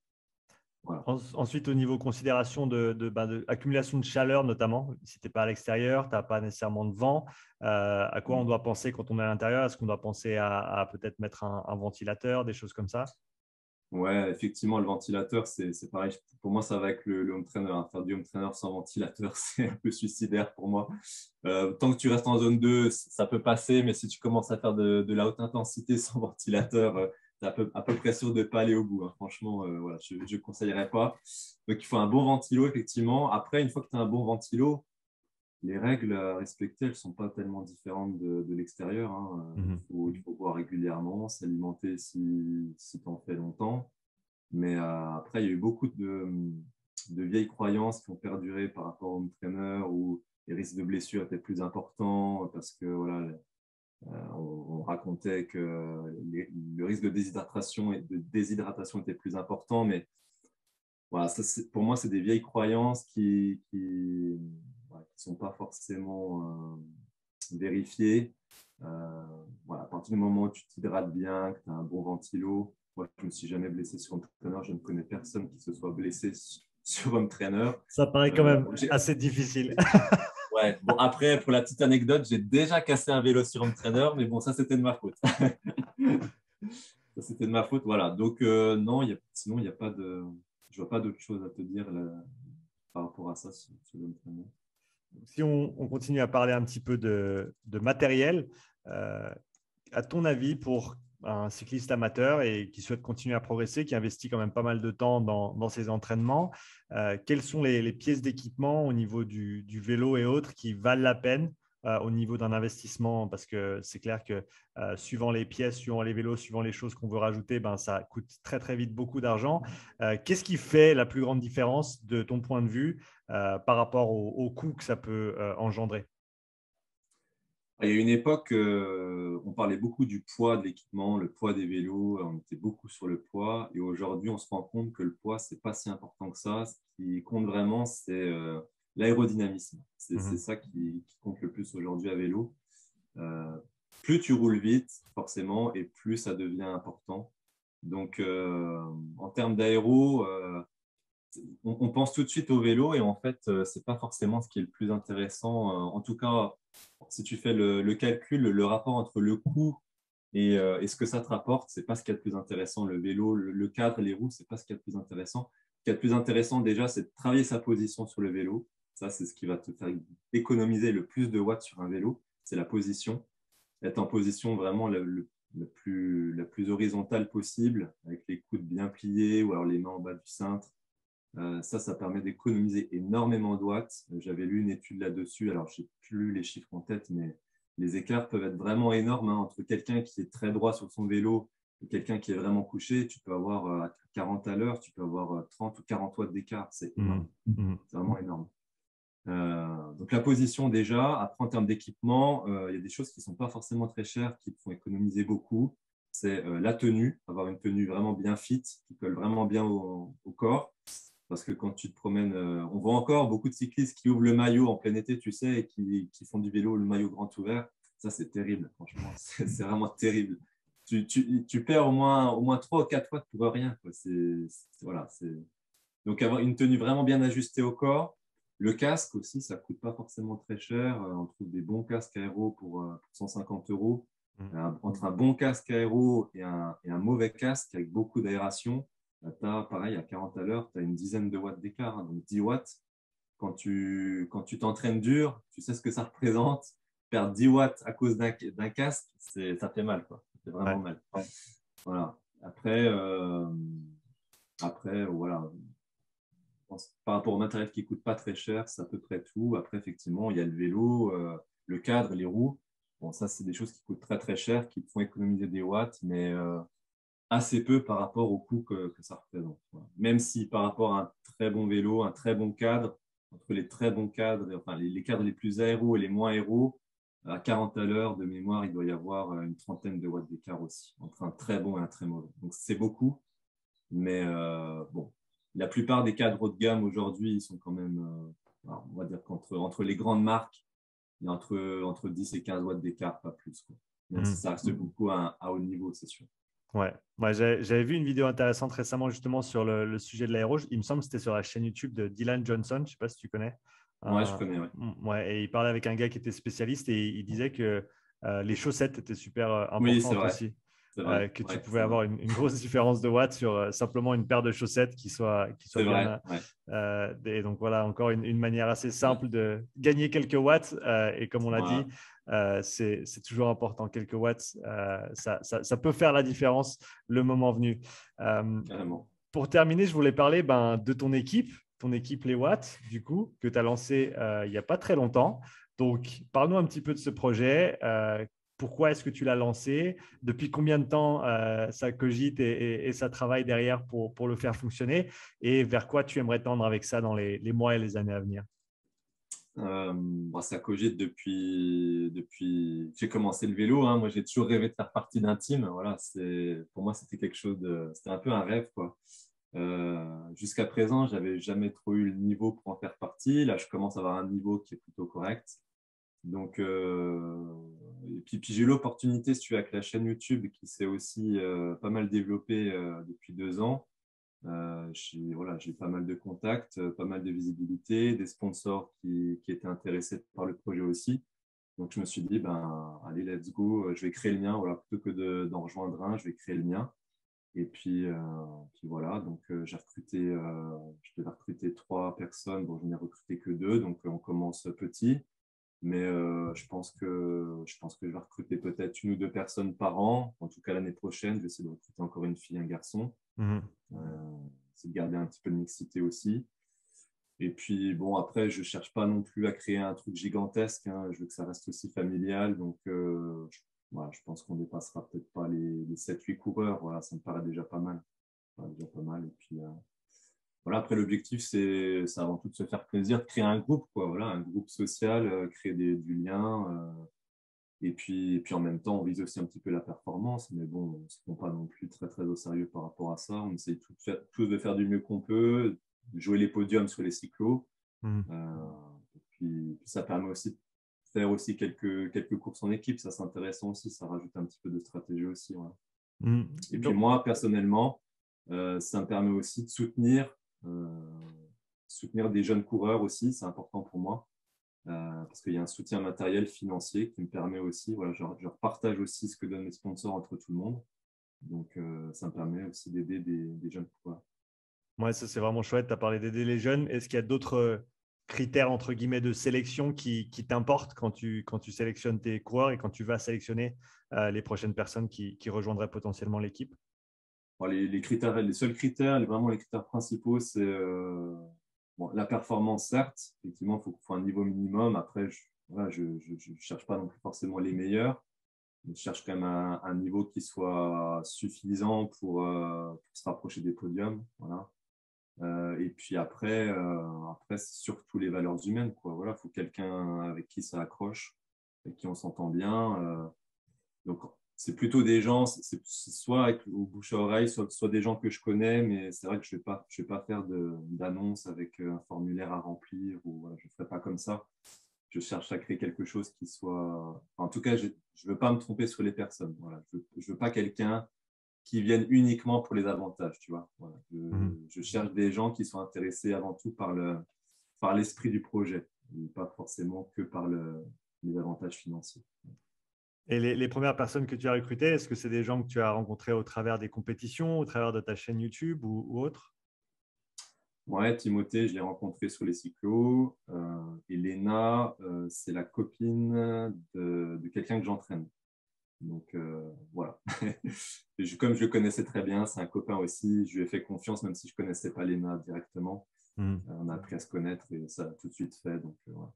Voilà. Ensuite, au niveau considération de accumulation de chaleur, notamment, si tu n'es pas à l'extérieur, tu n'as pas nécessairement de vent, à quoi on doit penser quand on est à l'intérieur? Est-ce qu'on doit penser à peut-être mettre un ventilateur, des choses comme ça? Ouais, effectivement, le ventilateur, c'est pareil. Pour moi, ça va avec le home trainer. Faire du home trainer sans ventilateur, c'est un peu suicidaire pour moi. Tant que tu restes en zone 2, ça peut passer, mais si tu commences à faire de la haute intensité sans ventilateur, tu es à peu près sûr de ne pas aller au bout. Hein. Franchement, voilà, je ne conseillerais pas. Donc, il faut un bon ventilo, effectivement. Après, une fois que tu as un bon ventilo, les règles à respecter, elles ne sont pas tellement différentes de l'extérieur. Il faut boire régulièrement, s'alimenter si tu en fais longtemps. Mais après, il y a eu beaucoup de vieilles croyances qui ont perduré par rapport au home trainer, où les risques de blessure étaient plus importants parce que voilà, on racontait que le risque de déshydratation était plus important. Mais voilà, ça, pour moi, c'est des vieilles croyances qui sont pas forcément vérifiées. Voilà, à partir du moment où tu t'hydrates bien, que tu as un bon ventilo. Moi, je ne me suis jamais blessé sur home trainer. Je ne connais personne qui se soit blessé sur home trainer. Ça paraît quand même assez difficile. Ouais. Bon, après, pour la petite anecdote, j'ai déjà cassé un vélo sur home trainer, mais bon, ça, c'était de ma faute. Voilà. Donc, non, sinon, il n'y a pas de… Je ne vois pas d'autre chose à te dire là, par rapport à ça sur home trainer. Si on continue à parler un petit peu de matériel, à ton avis, pour… un cycliste amateur et qui souhaite continuer à progresser, qui investit quand même pas mal de temps dans ses entraînements. Quelles sont les pièces d'équipement au niveau du vélo et autres qui valent la peine au niveau d'un investissement? Parce que c'est clair que suivant les pièces, suivant les vélos, suivant les choses qu'on veut rajouter, ça coûte très, très vite beaucoup d'argent. Qu'est-ce qui fait la plus grande différence de ton point de vue par rapport au coût que ça peut engendrer? Il y a une époque, on parlait beaucoup du poids de l'équipement, le poids des vélos, on était beaucoup sur le poids. Et aujourd'hui, on se rend compte que le poids, ce n'est pas si important que ça. Ce qui compte vraiment, c'est l'aérodynamisme. C'est ça qui compte le plus aujourd'hui à vélo. Plus tu roules vite, forcément, et plus ça devient important. Donc, en termes d'aéro, on pense tout de suite au vélo et en fait, ce n'est pas forcément ce qui est le plus intéressant. En tout cas, si tu fais le calcul, le rapport entre le coût et ce que ça te rapporte, ce n'est pas ce qu'il y a de plus intéressant. Le vélo, le cadre, les roues, ce n'est pas ce qu'il y a de plus intéressant. Ce qu'il y a de plus intéressant, déjà, c'est de travailler sa position sur le vélo. Ça, c'est ce qui va te faire économiser le plus de watts sur un vélo. C'est la position. Être en position vraiment la plus horizontale possible, avec les coudes bien pliés ou alors les mains en bas du cintre. Ça permet d'économiser énormément de watts. J'avais lu une étude là-dessus, alors je n'ai plus les chiffres en tête, mais les écarts peuvent être vraiment énormes entre quelqu'un qui est très droit sur son vélo et quelqu'un qui est vraiment couché. Tu peux avoir 40 à l'heure, tu peux avoir 30 ou 40 watts d'écart. C'est énorme. C'est vraiment énorme. Donc la position déjà, après en termes d'équipement, il y a des choses qui ne sont pas forcément très chères, qui font économiser beaucoup. C'est la tenue, avoir une tenue vraiment bien fit, qui colle vraiment bien au corps. Parce que quand tu te promènes, on voit encore beaucoup de cyclistes qui ouvrent le maillot en plein été, tu sais, et qui font du vélo, le maillot grand ouvert. Ça, c'est terrible, franchement. C'est vraiment terrible. Tu perds au moins 3 ou 4 watts pour rien, quoi. Donc, avoir une tenue vraiment bien ajustée au corps. Le casque aussi, ça ne coûte pas forcément très cher. On trouve des bons casques aéro pour 150 €. Entre un bon casque aéro et un mauvais casque avec beaucoup d'aération, t'as, pareil, à 40 à l'heure, tu as une dizaine de watts d'écart, donc 10 watts. Quand tu t'entraînes dur, tu sais ce que ça représente. Perdre 10 watts à cause d'un casque, ça fait mal, quoi. Ça fait vraiment mal. Ouais. Voilà. Après, voilà. Par rapport au matériel qui ne coûte pas très cher, c'est à peu près tout. Après, effectivement, il y a le vélo, le cadre, les roues. Bon, ça, c'est des choses qui coûtent très, très cher, qui te font économiser des watts, mais… assez peu par rapport au coût que ça représente. Voilà. Même si par rapport à un très bon vélo, un très bon cadre, entre les très bons cadres, enfin les cadres les plus aéros et les moins aéros, à 40 à l'heure de mémoire, il doit y avoir une trentaine de watts d'écart aussi, entre un très bon et un très mauvais. Donc c'est beaucoup, mais bon, la plupart des cadres haut de gamme aujourd'hui, ils sont quand même, on va dire qu'entre les grandes marques, il y a entre 10 et 15 watts d'écart, pas plus, quoi. Même si ça reste beaucoup à haut niveau, c'est sûr. Ouais, moi j'avais vu une vidéo intéressante récemment justement sur le sujet de l'aéro. Il me semble que c'était sur la chaîne YouTube de Dylan Johnson. Je ne sais pas si tu connais. Ouais, je connais. Ouais. Ouais, et il parlait avec un gars qui était spécialiste et il disait que les chaussettes étaient super importantes aussi. C'est vrai. Que tu pouvais avoir une grosse différence de watts sur simplement une paire de chaussettes qui soit bien. Vrai. Et donc voilà, encore une manière assez simple de gagner quelques watts. Et comme on l'a dit, c'est toujours important. Quelques watts, ça peut faire la différence le moment venu. Pour terminer, je voulais parler de ton équipe Les Watts, du coup, que tu as lancée il n'y a pas très longtemps. Donc, parle-nous un petit peu de ce projet. Pourquoi est-ce que tu l'as lancé? Depuis combien de temps ça cogite et ça travaille derrière pour le faire fonctionner? Et vers quoi tu aimerais tendre avec ça dans les mois et les années à venir? Ça cogite depuis j'ai commencé le vélo. Moi, j'ai toujours rêvé de faire partie d'un team. Voilà, pour moi, c'était quelque chose c'était un peu un rêve, quoi. Jusqu'à présent, j'avais jamais trop eu le niveau pour en faire partie. Là, je commence à avoir un niveau qui est plutôt correct. Donc, et puis j'ai eu l'opportunité, si tu veux, avec la chaîne YouTube qui s'est aussi pas mal développée depuis 2 ans. J'ai pas mal de contacts, pas mal de visibilité, des sponsors qui étaient intéressés par le projet aussi. Donc, je me suis dit, allez, let's go, je vais créer le mien. Voilà, plutôt que d'en rejoindre un, je vais créer le mien. Et puis, j'ai recruté, je devais recruter 3 personnes. Bon, je n'ai recruté que 2, donc on commence petit. Mais je pense que je vais recruter peut-être 1 ou 2 personnes par an. En tout cas, l'année prochaine, je vais essayer de recruter encore une fille, un garçon. C'est de garder un petit peu de mixité aussi. Et puis, après, je ne cherche pas non plus à créer un truc gigantesque. Je veux que ça reste aussi familial. Donc, je pense qu'on ne dépassera peut-être pas les 7-8 coureurs. Voilà, ça me paraît déjà pas mal. Et puis... après, l'objectif, c'est avant tout de se faire plaisir, de créer un groupe, quoi. Voilà, un groupe social, créer du lien. Et puis, en même temps, on vise aussi un petit peu la performance. Mais bon, on ne se prend pas non plus très, très au sérieux par rapport à ça. On essaye tous de faire du mieux qu'on peut, jouer les podiums sur les cyclos. Et puis, ça permet aussi de faire aussi quelques courses en équipe. Ça, c'est intéressant aussi. Ça rajoute un petit peu de stratégie aussi. Ouais. Et puis, moi, personnellement, ça me permet aussi de soutenir des jeunes coureurs aussi, c'est important pour moi, parce qu'il y a un soutien matériel, financier qui me permet aussi, voilà, je partage aussi ce que donnent les sponsors entre tout le monde, donc ça me permet aussi d'aider des jeunes coureurs. Ouais, ça c'est vraiment chouette, tu as parlé d'aider les jeunes. Est-ce qu'il y a d'autres critères entre guillemets de sélection qui t'importent quand tu sélectionnes tes coureurs et quand tu vas sélectionner les prochaines personnes qui rejoindraient potentiellement l'équipe? Les critères principaux, c'est la performance, certes. Effectivement, il faut qu'on fasse un niveau minimum. Après, je cherche pas non plus forcément les meilleurs. Je cherche quand même un niveau qui soit suffisant pour se rapprocher des podiums. Voilà. Et puis après, c'est surtout les valeurs humaines, quoi. Voilà, il faut quelqu'un avec qui ça accroche, avec qui on s'entend bien. Donc, c'est plutôt des gens, c'est soit avec, au bouche à oreille, soit des gens que je connais, mais c'est vrai que je ne vais pas faire d'annonce avec un formulaire à remplir, ou voilà, je ne ferai pas comme ça. Je cherche à créer quelque chose qui soit… En tout cas, je ne veux pas me tromper sur les personnes. Voilà. Je ne veux pas quelqu'un qui vienne uniquement pour les avantages, tu vois. Voilà. Je cherche des gens qui sont intéressés avant tout par l'esprit du projet, et pas forcément que par les avantages financiers. Et les premières personnes que tu as recrutées, est-ce que c'est des gens que tu as rencontrés au travers des compétitions, au travers de ta chaîne YouTube ou autre? Ouais, Timothée, je l'ai rencontré sur les cyclos. Et Léna, c'est la copine de quelqu'un que j'entraîne. Donc, voilà. Comme je le connaissais très bien, c'est un copain aussi. Je lui ai fait confiance, même si je ne connaissais pas Léna directement. On a appris à se connaître et ça a tout de suite fait. Donc, voilà.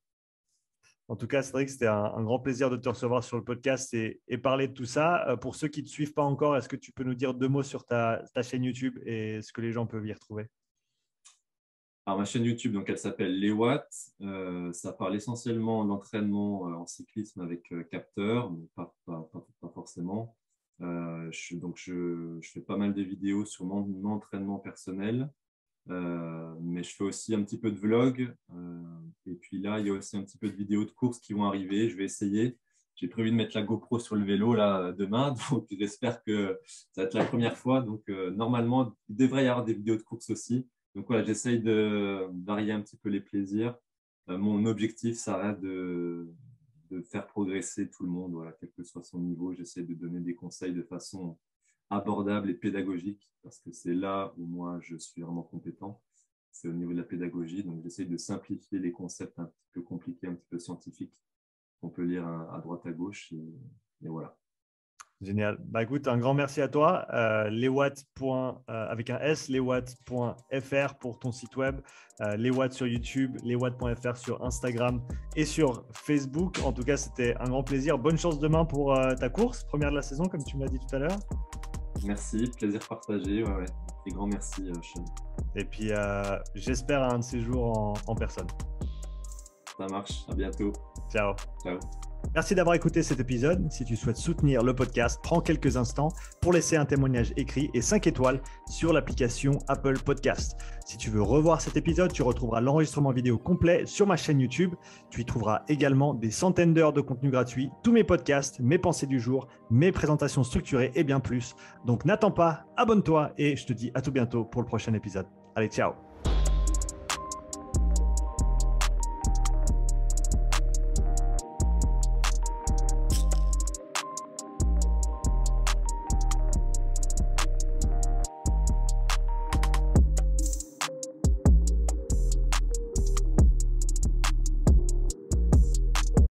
En tout cas, Cédric, c'était un grand plaisir de te recevoir sur le podcast et parler de tout ça. Pour ceux qui ne te suivent pas encore, est-ce que tu peux nous dire 2 mots sur ta chaîne YouTube et ce que les gens peuvent y retrouver? Alors, ma chaîne YouTube, donc, elle s'appelle Les Watts. Ça parle essentiellement d'entraînement en cyclisme avec capteur, mais pas forcément. Je fais pas mal de vidéos sur mon entraînement personnel. Mais je fais aussi un petit peu de vlog, et puis là il y a aussi un petit peu de vidéos de courses qui vont arriver. Je vais essayer, j'ai prévu de mettre la GoPro sur le vélo là demain, donc j'espère que ça va être la première fois. Donc normalement il devrait y avoir des vidéos de courses aussi, donc voilà, j'essaye de varier un petit peu les plaisirs. Mon objectif, ça reste de faire progresser tout le monde, voilà, quel que soit son niveau. J'essaie de donner des conseils de façon abordable et pédagogique, parce que c'est là où moi je suis vraiment compétent, c'est au niveau de la pédagogie. Donc j'essaie de simplifier les concepts un petit peu compliqués, un petit peu scientifiques qu'on peut lire à droite à gauche, et voilà. Génial. Bah écoute, un grand merci à toi. leswatts.fr pour ton site web, leswatts sur YouTube, leswatts.fr sur Instagram et sur Facebook. En tout cas, c'était un grand plaisir. Bonne chance demain pour ta course, première de la saison, comme tu me l'as dit tout à l'heure. Merci, plaisir partagé. Ouais. Et grand merci, Sean. Et puis, j'espère un de ces jours en personne. Ça marche. À bientôt. Ciao. Ciao. Merci d'avoir écouté cet épisode. Si tu souhaites soutenir le podcast, prends quelques instants pour laisser un témoignage écrit et 5 étoiles sur l'application Apple Podcast. Si tu veux revoir cet épisode, tu retrouveras l'enregistrement vidéo complet sur ma chaîne YouTube. Tu y trouveras également des centaines d'heures de contenu gratuit, tous mes podcasts, mes pensées du jour, mes présentations structurées et bien plus. Donc n'attends pas, abonne-toi et je te dis à tout bientôt pour le prochain épisode. Allez, ciao!